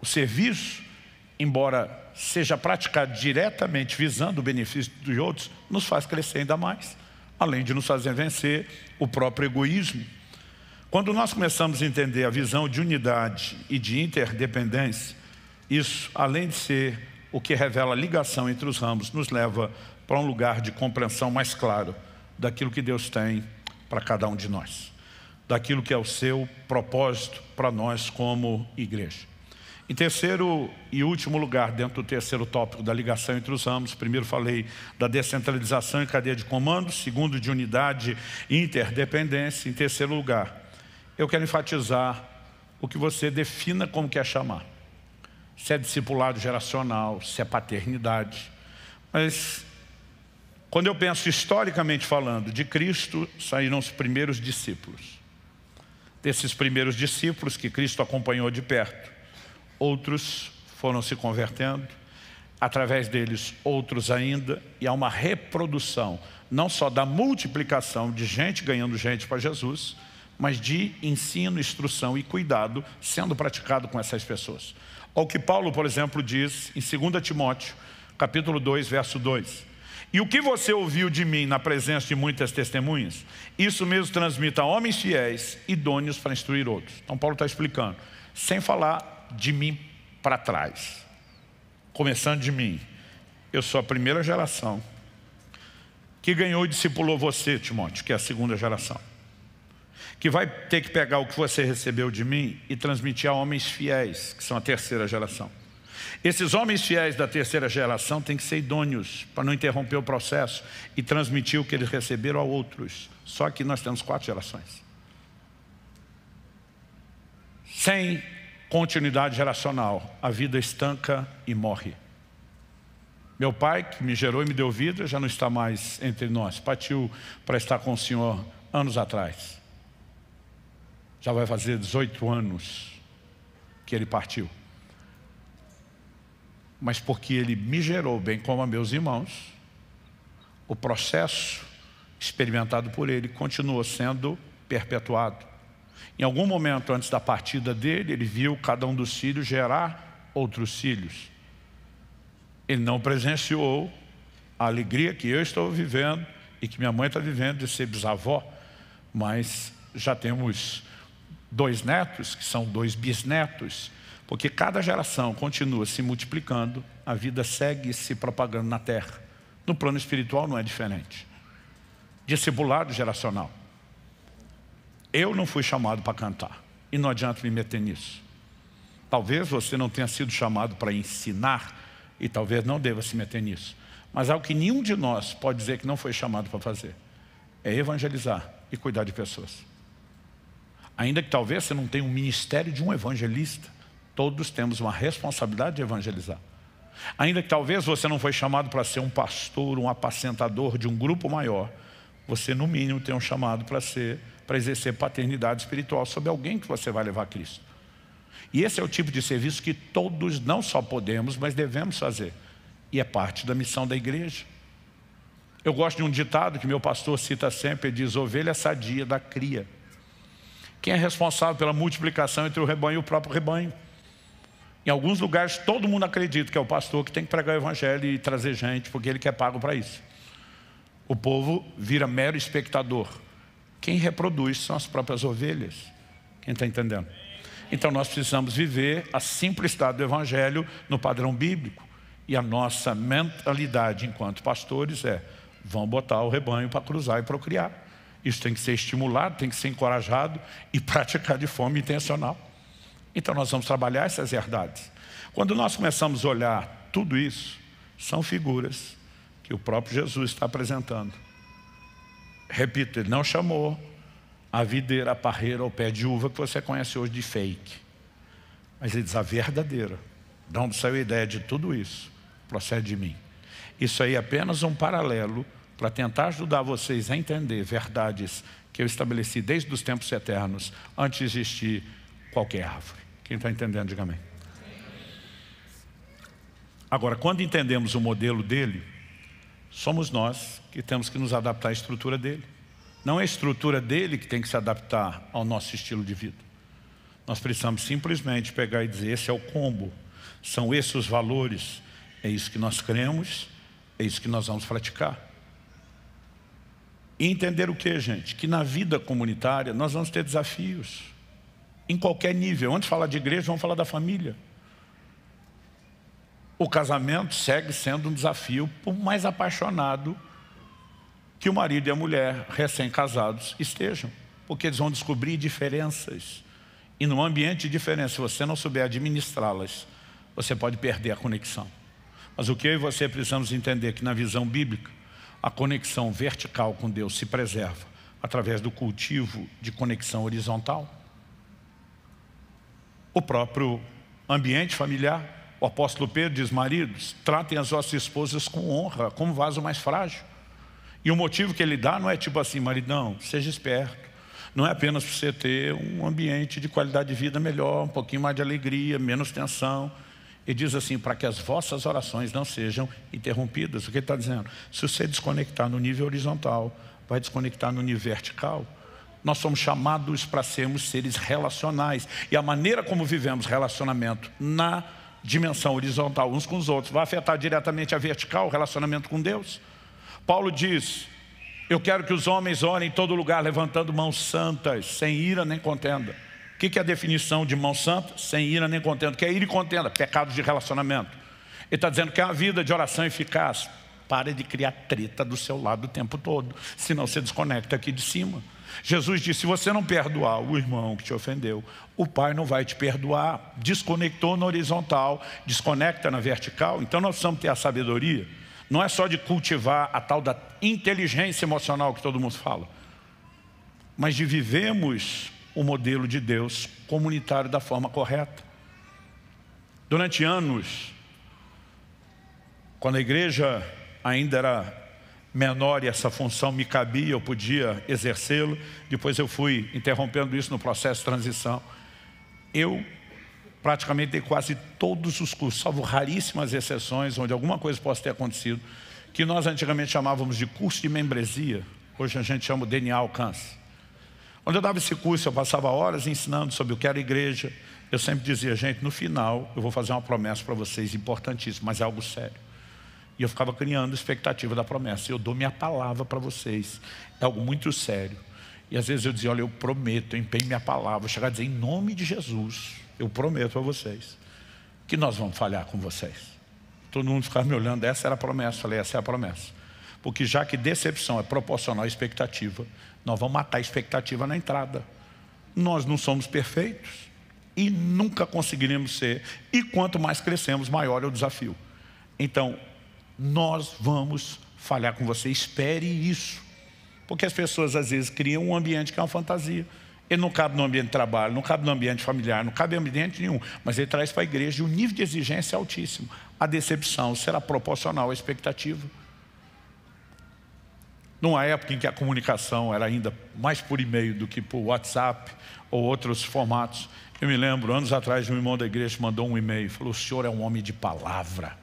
O serviço, embora seja praticado diretamente visando o benefício de outros, nos faz crescer ainda mais, além de nos fazer vencer o próprio egoísmo. Quando nós começamos a entender a visão de unidade e de interdependência, isso, além de ser o que revela a ligação entre os ramos, nos leva para um lugar de compreensão mais claro daquilo que Deus tem para cada um de nós, daquilo que é o seu propósito para nós como igreja. Em terceiro e último lugar, dentro do terceiro tópico da ligação entre os ramos, primeiro falei da descentralização e cadeia de comando, segundo de unidade e interdependência, em terceiro lugar, eu quero enfatizar o que você defina como quer chamar. Se é discipulado geracional, se é paternidade, mas Quando eu penso historicamente falando, de Cristo saíram os primeiros discípulos. Desses primeiros discípulos que Cristo acompanhou de perto, outros foram se convertendo, através deles outros ainda, e há uma reprodução, não só da multiplicação de gente ganhando gente para Jesus, mas de ensino, instrução e cuidado sendo praticado com essas pessoas. Ao que Paulo, por exemplo, diz em 2 Timóteo, capítulo 2, verso 2. E o que você ouviu de mim na presença de muitas testemunhas, isso mesmo transmita a homens fiéis, idôneos para instruir outros. Então Paulo está explicando, sem falar de mim para trás. Começando de mim, eu sou a primeira geração que ganhou e discipulou você, Timóteo, que é a segunda geração, que vai ter que pegar o que você recebeu de mim e transmitir a homens fiéis, que são a terceira geração. Esses homens fiéis da terceira geração têm que ser idôneos para não interromper o processo e transmitir o que eles receberam a outros. Só que nós temos 4 gerações. Sem continuidade geracional, a vida estanca e morre. Meu pai, que me gerou e me deu vida, já não está mais entre nós. Partiu para estar com o Senhor anos atrás. Já vai fazer 18 anos que ele partiu. Mas porque ele me gerou, bem como a meus irmãos, o processo experimentado por ele continuou sendo perpetuado. Em algum momento antes da partida dele, ele viu cada um dos filhos gerar outros filhos. Ele não presenciou a alegria que eu estou vivendo e que minha mãe está vivendo de ser bisavó, mas já temos 2 netos, que são 2 bisnetos, porque cada geração continua se multiplicando, a vida segue se propagando na terra. No plano espiritual não é diferente. Discipulado geracional. Eu não fui chamado para cantar, e não adianta me meter nisso. Talvez você não tenha sido chamado para ensinar, e talvez não deva se meter nisso. Mas algo que nenhum de nós pode dizer que não foi chamado para fazer, é evangelizar e cuidar de pessoas. Ainda que talvez você não tenha um ministério de um evangelista, todos temos uma responsabilidade de evangelizar. Ainda que talvez você não foi chamado para ser um pastor, um apacentador de um grupo maior, você no mínimo tem um chamado para exercer paternidade espiritual sobre alguém que você vai levar a Cristo. E esse é o tipo de serviço que todos não só podemos, mas devemos fazer. E é parte da missão da igreja. Eu gosto de um ditado que meu pastor cita sempre, ele diz, ovelha sadia da cria. Quem é responsável pela multiplicação entre o rebanho e o próprio rebanho? Em alguns lugares todo mundo acredita que é o pastor que tem que pregar o evangelho e trazer gente, porque ele quer pago para isso. O povo vira mero espectador. Quem reproduz são as próprias ovelhas. Quem está entendendo? Então nós precisamos viver a simplicidade do evangelho no padrão bíblico. E a nossa mentalidade enquanto pastores é, vão botar o rebanho para cruzar e procriar. Isso tem que ser estimulado, tem que ser encorajado e praticar de forma intencional. Então nós vamos trabalhar essas verdades. Quando nós começamos a olhar tudo isso, são figuras que o próprio Jesus está apresentando. Repito, ele não chamou a videira, a parreira ou o pé de uva que você conhece hoje de fake. Mas ele diz a verdadeira. De onde saiu a ideia de tudo isso? Procede de mim. Isso aí é apenas um paralelo para tentar ajudar vocês a entender verdades que eu estabeleci desde os tempos eternos, antes de existir qualquer árvore. Quem está entendendo, diga amém. Agora, quando entendemos o modelo dele, somos nós que temos que nos adaptar à estrutura dele. Não é a estrutura dele que tem que se adaptar ao nosso estilo de vida. Nós precisamos simplesmente pegar e dizer, esse é o combo, são esses os valores, é isso que nós cremos, é isso que nós vamos praticar. E entender o que, gente? Que na vida comunitária nós vamos ter desafios, em qualquer nível. Antes de falar de igreja, vamos falar da família. O casamento segue sendo um desafio, por mais apaixonado que o marido e a mulher recém-casados estejam, porque eles vão descobrir diferenças. E num ambiente de diferença, se você não souber administrá-las, você pode perder a conexão. Mas o que eu e você precisamos entender é que na visão bíblica, a conexão vertical com Deus se preserva através do cultivo de conexão horizontal. O próprio ambiente familiar, o apóstolo Pedro diz, maridos, tratem as vossas esposas com honra, como vaso mais frágil. E o motivo que ele dá não é tipo assim, maridão, seja esperto. Não é apenas para você ter um ambiente de qualidade de vida melhor, um pouquinho mais de alegria, menos tensão. Ele diz assim, para que as vossas orações não sejam interrompidas. O que ele está dizendo? Se você desconectar no nível horizontal, vai desconectar no nível vertical. Nós somos chamados para sermos seres relacionais. E a maneira como vivemos relacionamento na dimensão horizontal, uns com os outros, vai afetar diretamente a vertical, o relacionamento com Deus. Paulo diz, eu quero que os homens orem em todo lugar, levantando mãos santas, sem ira nem contenda. O que é a definição de mãos santas? Sem ira nem contenda. O que é ira e contenda? Pecados de relacionamento. Ele está dizendo que é uma vida de oração eficaz. Para de criar treta do seu lado o tempo todo, senão você desconecta aqui de cima. Jesus disse, se você não perdoar o irmão que te ofendeu, o Pai não vai te perdoar. Desconectou na horizontal, desconecta na vertical. Então nós precisamos ter a sabedoria. Não é só de cultivar a tal da inteligência emocional que todo mundo fala, mas de vivermos o modelo de Deus comunitário da forma correta. Durante anos, quando a igreja ainda era menor e essa função me cabia, eu podia exercê-lo. Depois eu fui interrompendo isso no processo de transição. Eu praticamente dei quase todos os cursos, salvo raríssimas exceções, onde alguma coisa possa ter acontecido, que nós antigamente chamávamos de curso de membresia. Hoje a gente chama de DNA Alcance. Quando eu dava esse curso, eu passava horas ensinando sobre o que era igreja. Eu sempre dizia, gente, no final eu vou fazer uma promessa para vocês importantíssima, mas é algo sério. E eu ficava criando expectativa da promessa. Eu dou minha palavra para vocês. É algo muito sério. E às vezes eu dizia, olha, eu prometo, eu empenho minha palavra. Vou chegar a dizer, em nome de Jesus, eu prometo a vocês que nós vamos falhar com vocês. Todo mundo ficava me olhando, essa era a promessa. Eu falei, essa é a promessa. Porque já que decepção é proporcional à expectativa, nós vamos matar a expectativa na entrada. Nós não somos perfeitos e nunca conseguiremos ser. E quanto mais crescemos, maior é o desafio. Então, nós vamos falhar com você, espere isso. Porque as pessoas às vezes criam um ambiente que é uma fantasia. Ele não cabe no ambiente de trabalho, não cabe no ambiente familiar, não cabe em ambiente nenhum. Mas ele traz para a igreja e o nível de exigência é altíssimo. A decepção será proporcional à expectativa. Numa época em que a comunicação era ainda mais por e-mail do que por WhatsApp ou outros formatos. Eu me lembro, anos atrás, um irmão da igreja mandou um e-mail. Falou, o senhor é um homem de palavra.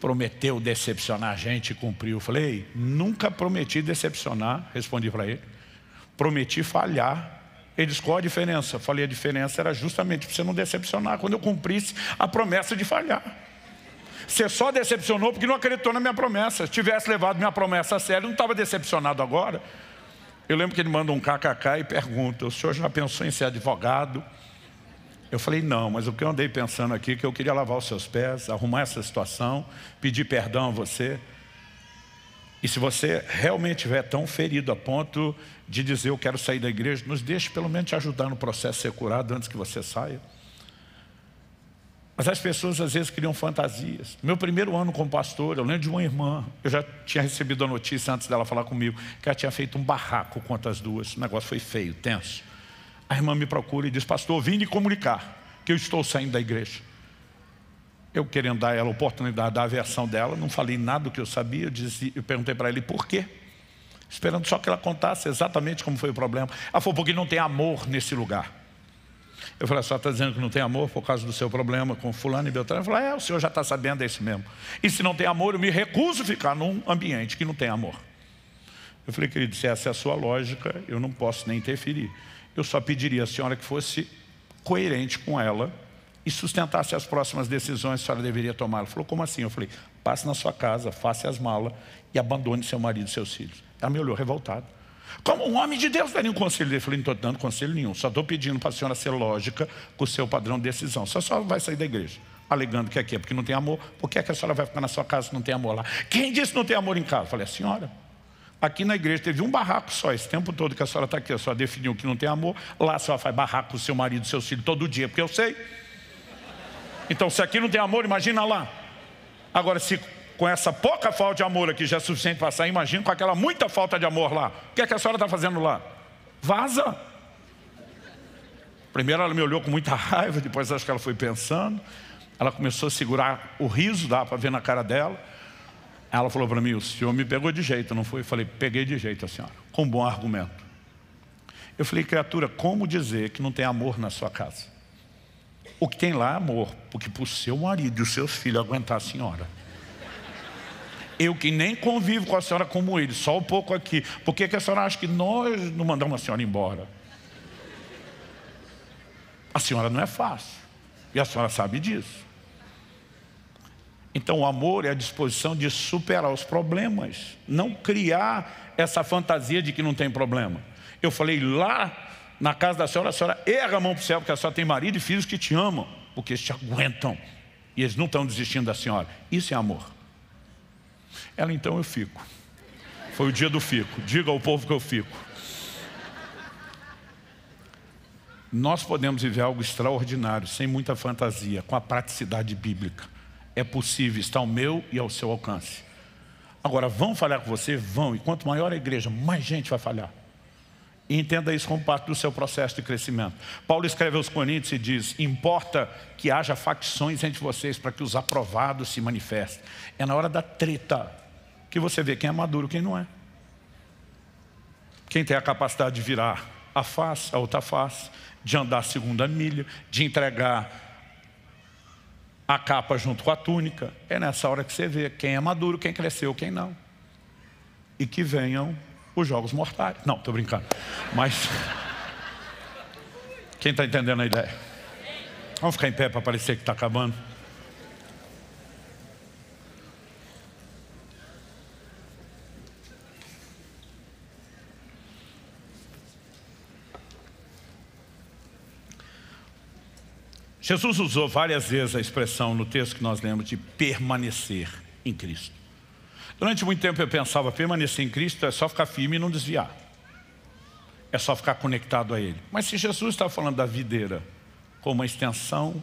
Prometeu decepcionar a gente e cumpriu. Falei, nunca prometi decepcionar, respondi para ele. Prometi falhar. Ele disse, qual a diferença? Falei, a diferença era justamente para você não decepcionar, quando eu cumprisse a promessa de falhar. Você só decepcionou porque não acreditou na minha promessa. Se tivesse levado minha promessa a sério, eu não estava decepcionado agora. Eu lembro que ele manda um kkk e pergunta, o senhor já pensou em ser advogado? Eu falei, não, mas o que eu andei pensando aqui é que eu queria lavar os seus pés, arrumar essa situação, pedir perdão a você. E se você realmente estiver tão ferido a ponto de dizer, eu quero sair da igreja, nos deixe pelo menos te ajudar no processo de ser curado antes que você saia. Mas as pessoas às vezes criam fantasias. Meu primeiro ano como pastor, eu lembro de uma irmã, eu já tinha recebido a notícia antes dela falar comigo, que ela tinha feito um barraco contra as duas. O negócio foi feio, tenso. A irmã me procura e diz, pastor, vim lhe comunicar que eu estou saindo da igreja. Eu, querendo dar a ela a oportunidade da versão dela, não falei nada do que eu sabia. Eu perguntei para ele por quê, esperando só que ela contasse exatamente como foi o problema. Ela falou, porque não tem amor nesse lugar. Eu falei, a senhora está dizendo que não tem amor por causa do seu problema com fulano e beltrano? Ela falou, o senhor já está sabendo, é isso mesmo. E se não tem amor, eu me recuso a ficar num ambiente que não tem amor. Eu falei, querido, se essa é a sua lógica, eu não posso nem interferir. Eu só pediria à senhora que fosse coerente com ela e sustentasse as próximas decisões que a senhora deveria tomar. Ela falou, como assim? Eu falei, passe na sua casa, faça as malas e abandone seu marido e seus filhos. Ela me olhou revoltada. Como um homem de Deus daria um conselho? Eu falei, não estou dando conselho nenhum, só estou pedindo para a senhora ser lógica com o seu padrão de decisão. Você só vai sair da igreja alegando que aqui é porque não tem amor. Por que é que a senhora vai ficar na sua casa se não tem amor lá? Quem disse que não tem amor em casa? Eu falei, a senhora. Aqui na igreja teve um barraco só, esse tempo todo que a senhora está aqui, a senhora definiu que não tem amor. Lá a senhora faz barraco com seu marido, seus filhos todo dia, porque eu sei. Então se aqui não tem amor, imagina lá. Agora se com essa pouca falta de amor aqui já é suficiente para sair, imagina com aquela muita falta de amor lá. O que é que a senhora está fazendo lá? Vaza. Primeiro ela me olhou com muita raiva, depois acho que ela foi pensando. Ela começou a segurar o riso, dá para ver na cara dela. Ela falou para mim: o senhor me pegou de jeito, não foi? Eu falei: peguei de jeito a senhora, com bom argumento. Eu falei: criatura, como dizer que não tem amor na sua casa? O que tem lá é amor, porque para o seu marido e os seus filhos aguentar a senhora. Eu que nem convivo com a senhora como ele, só um pouco aqui. Por que a senhora acha que nós não mandamos a senhora embora? A senhora não é fácil, e a senhora sabe disso. Então o amor é a disposição de superar os problemas, não criar essa fantasia de que não tem problema. Eu falei: lá na casa da senhora, a senhora erra a mão para o céu, porque a senhora tem marido e filhos que te amam, porque eles te aguentam, e eles não estão desistindo da senhora. Isso é amor. Ela: então eu fico. Foi o dia do fico. Diga ao povo que eu fico. Nós podemos viver algo extraordinário, sem muita fantasia, com a praticidade bíblica. É possível, está ao meu e ao seu alcance. Agora, vão falhar com você? Vão. E quanto maior a igreja, mais gente vai falhar. E entenda isso como parte do seu processo de crescimento. Paulo escreve aos Coríntios e diz: importa que haja facções entre vocês, para que os aprovados se manifestem. É na hora da treta que você vê quem é maduro e quem não é. Quem tem a capacidade de virar a face, a outra face, de andar a segunda milha, de entregar a capa junto com a túnica. É nessa hora que você vê quem é maduro, quem cresceu, quem não. E que venham os jogos mortais. Não, estou brincando. Mas quem está entendendo a ideia? Vamos ficar em pé para parecer que está acabando. Jesus usou várias vezes a expressão no texto que nós lemos de permanecer em Cristo. Durante muito tempo eu pensava: permanecer em Cristo é só ficar firme e não desviar, é só ficar conectado a Ele. Mas se Jesus está falando da videira como uma extensão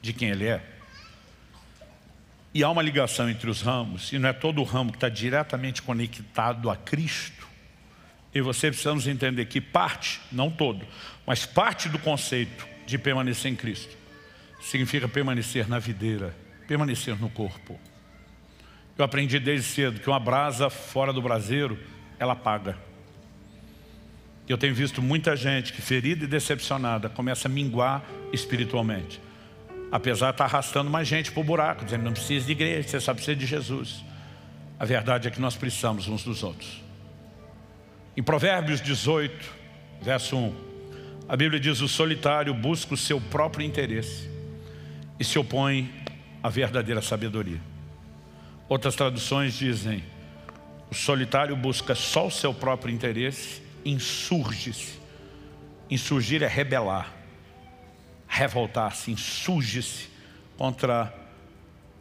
de quem Ele é, e há uma ligação entre os ramos, e não é todo o ramo que está diretamente conectado a Cristo, eu e você precisamos entender que parte, não todo, mas parte do conceito de permanecer em Cristo significa permanecer na videira, permanecer no corpo. Eu aprendi desde cedo que uma brasa fora do braseiro, ela apaga. Eu tenho visto muita gente que, ferida e decepcionada, começa a minguar espiritualmente, apesar de estar arrastando mais gente para o buraco, dizendo: não precisa de igreja, você só precisa de Jesus. A verdade é que nós precisamos uns dos outros. Em Provérbios 18, verso 1, a Bíblia diz: o solitário busca o seu próprio interesse e se opõe à verdadeira sabedoria. Outras traduções dizem: o solitário busca só o seu próprio interesse, insurge-se. Insurgir é rebelar, revoltar-se, insurge-se contra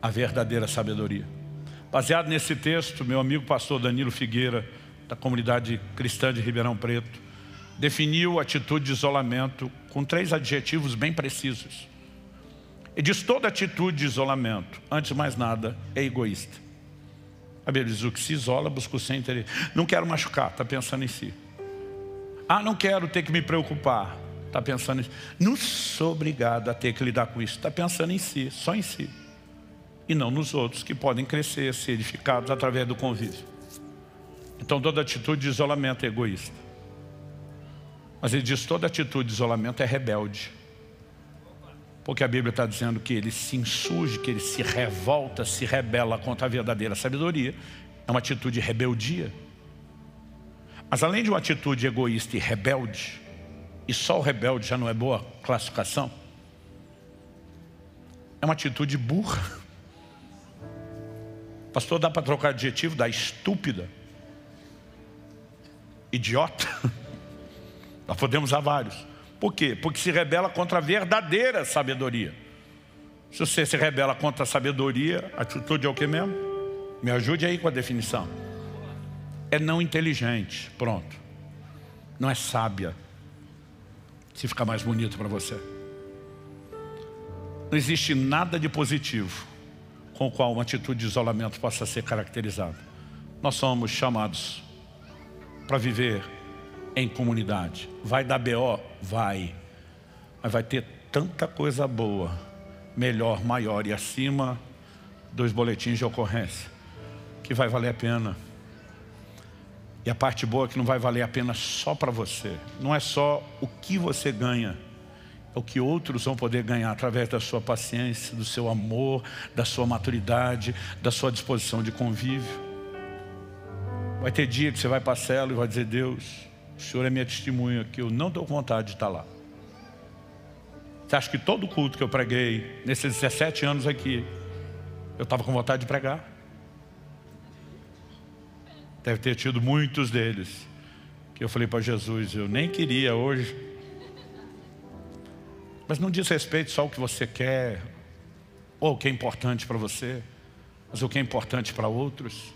a verdadeira sabedoria. Baseado nesse texto, meu amigo pastor Danilo Figueira, da comunidade cristã de Ribeirão Preto, definiu a atitude de isolamento com 3 adjetivos bem precisos. Ele diz: toda atitude de isolamento, antes de mais nada, é egoísta. A Bíblia diz: o que se isola busca o seu interesse. Não quero machucar, está pensando em si. Ah, não quero ter que me preocupar, está pensando em si. Não sou obrigado a ter que lidar com isso, está pensando em si, só em si, e não nos outros que podem crescer, ser edificados através do convívio. Então toda atitude de isolamento é egoísta. Mas ele diz: toda atitude de isolamento é rebelde, porque a Bíblia está dizendo que ele se insurge, que ele se revolta, se rebela contra a verdadeira sabedoria. É uma atitude de rebeldia. Mas além de uma atitude egoísta e rebelde, e só o rebelde já não é boa classificação, é uma atitude burra. Pastor, dá para trocar adjetivo? Dá. Estúpida, idiota. Nós podemos usar vários. Por quê? Porque se rebela contra a verdadeira sabedoria. Se você se rebela contra a sabedoria, a atitude é o que mesmo? Me ajude aí com a definição. É não inteligente, pronto. Não é sábia, se ficar mais bonito para você. Não existe nada de positivo com o qual uma atitude de isolamento possa ser caracterizada. Nós somos chamados para viver em comunidade. Vai dar BO? Vai. Mas vai ter tanta coisa boa, melhor, maior e acima dos boletins de ocorrência, que que vai valer a pena. E a parte boa é que não vai valer a pena só para você. Não é só o que você ganha, é o que outros vão poder ganhar através da sua paciência, do seu amor, da sua maturidade, da sua disposição de convívio. Vai ter dia que você vai para a cela e vai dizer: Deus, o Senhor é minha testemunha que eu não dou vontade de estar lá. Você acha que todo culto que eu preguei nesses 17 anos aqui, eu estava com vontade de pregar? Deve ter tido muitos deles que eu falei para Jesus: eu nem queria hoje. Mas não diz respeito só ao que você quer ou o que é importante para você, mas o que é importante para outros.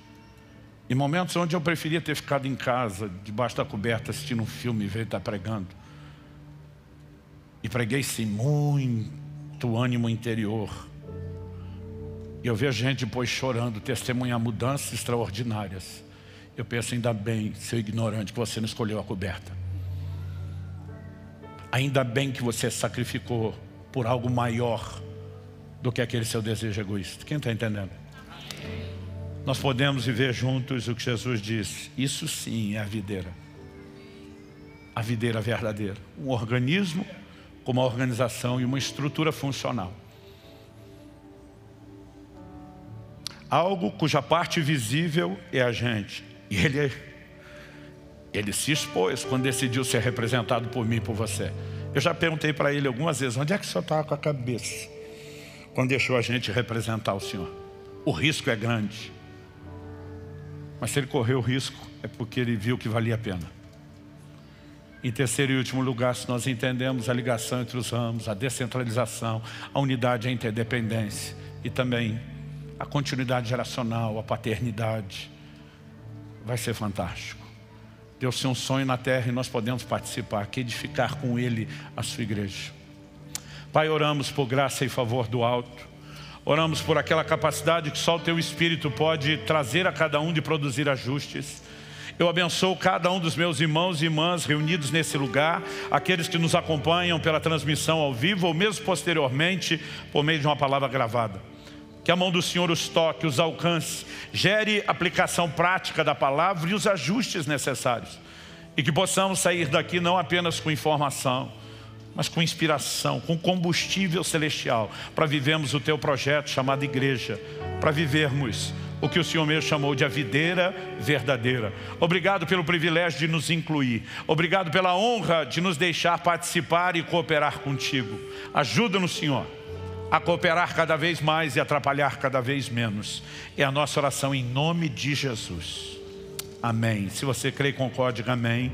Em momentos onde eu preferia ter ficado em casa, debaixo da coberta, assistindo um filme, em vez de estar pregando. E preguei sem muito ânimo interior. E eu vejo gente depois chorando, testemunhar mudanças extraordinárias. Eu penso: ainda bem, seu ignorante, que você não escolheu a coberta. Ainda bem que você sacrificou por algo maior do que aquele seu desejo egoísta. Quem está entendendo? Nós podemos viver juntos o que Jesus disse. Isso sim é a videira. A videira verdadeira. Um organismo com uma organização e uma estrutura funcional. Algo cuja parte visível é a gente. E ele se expôs quando decidiu ser representado por mim e por você. Eu já perguntei para ele algumas vezes: onde é que o senhor estava com a cabeça quando deixou a gente representar o Senhor? O risco é grande, mas se ele correu o risco é porque ele viu que valia a pena. Em terceiro e último lugar, se nós entendemos a ligação entre os ramos, a descentralização, a unidade, a interdependência e também a continuidade geracional, a paternidade, vai ser fantástico. Deus tem um sonho na terra e nós podemos participar, que edificar com Ele a sua igreja. Pai, oramos por graça e favor do alto. Oramos por aquela capacidade que só o Teu Espírito pode trazer a cada um de produzir ajustes. Eu abençoo cada um dos meus irmãos e irmãs reunidos nesse lugar, aqueles que nos acompanham pela transmissão ao vivo ou mesmo posteriormente por meio de uma palavra gravada. Que a mão do Senhor os toque, os alcance, gere aplicação prática da palavra e os ajustes necessários. E que possamos sair daqui não apenas com informação, mas com inspiração, com combustível celestial, para vivermos o Teu projeto chamado igreja, para vivermos o que o Senhor mesmo chamou de a videira verdadeira. Obrigado pelo privilégio de nos incluir. Obrigado pela honra de nos deixar participar e cooperar contigo. Ajuda-nos, Senhor, a cooperar cada vez mais e atrapalhar cada vez menos. É a nossa oração em nome de Jesus. Amém. Se você crê e concorde, amém.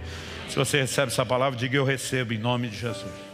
Se você recebe essa palavra, diga: eu recebo em nome de Jesus.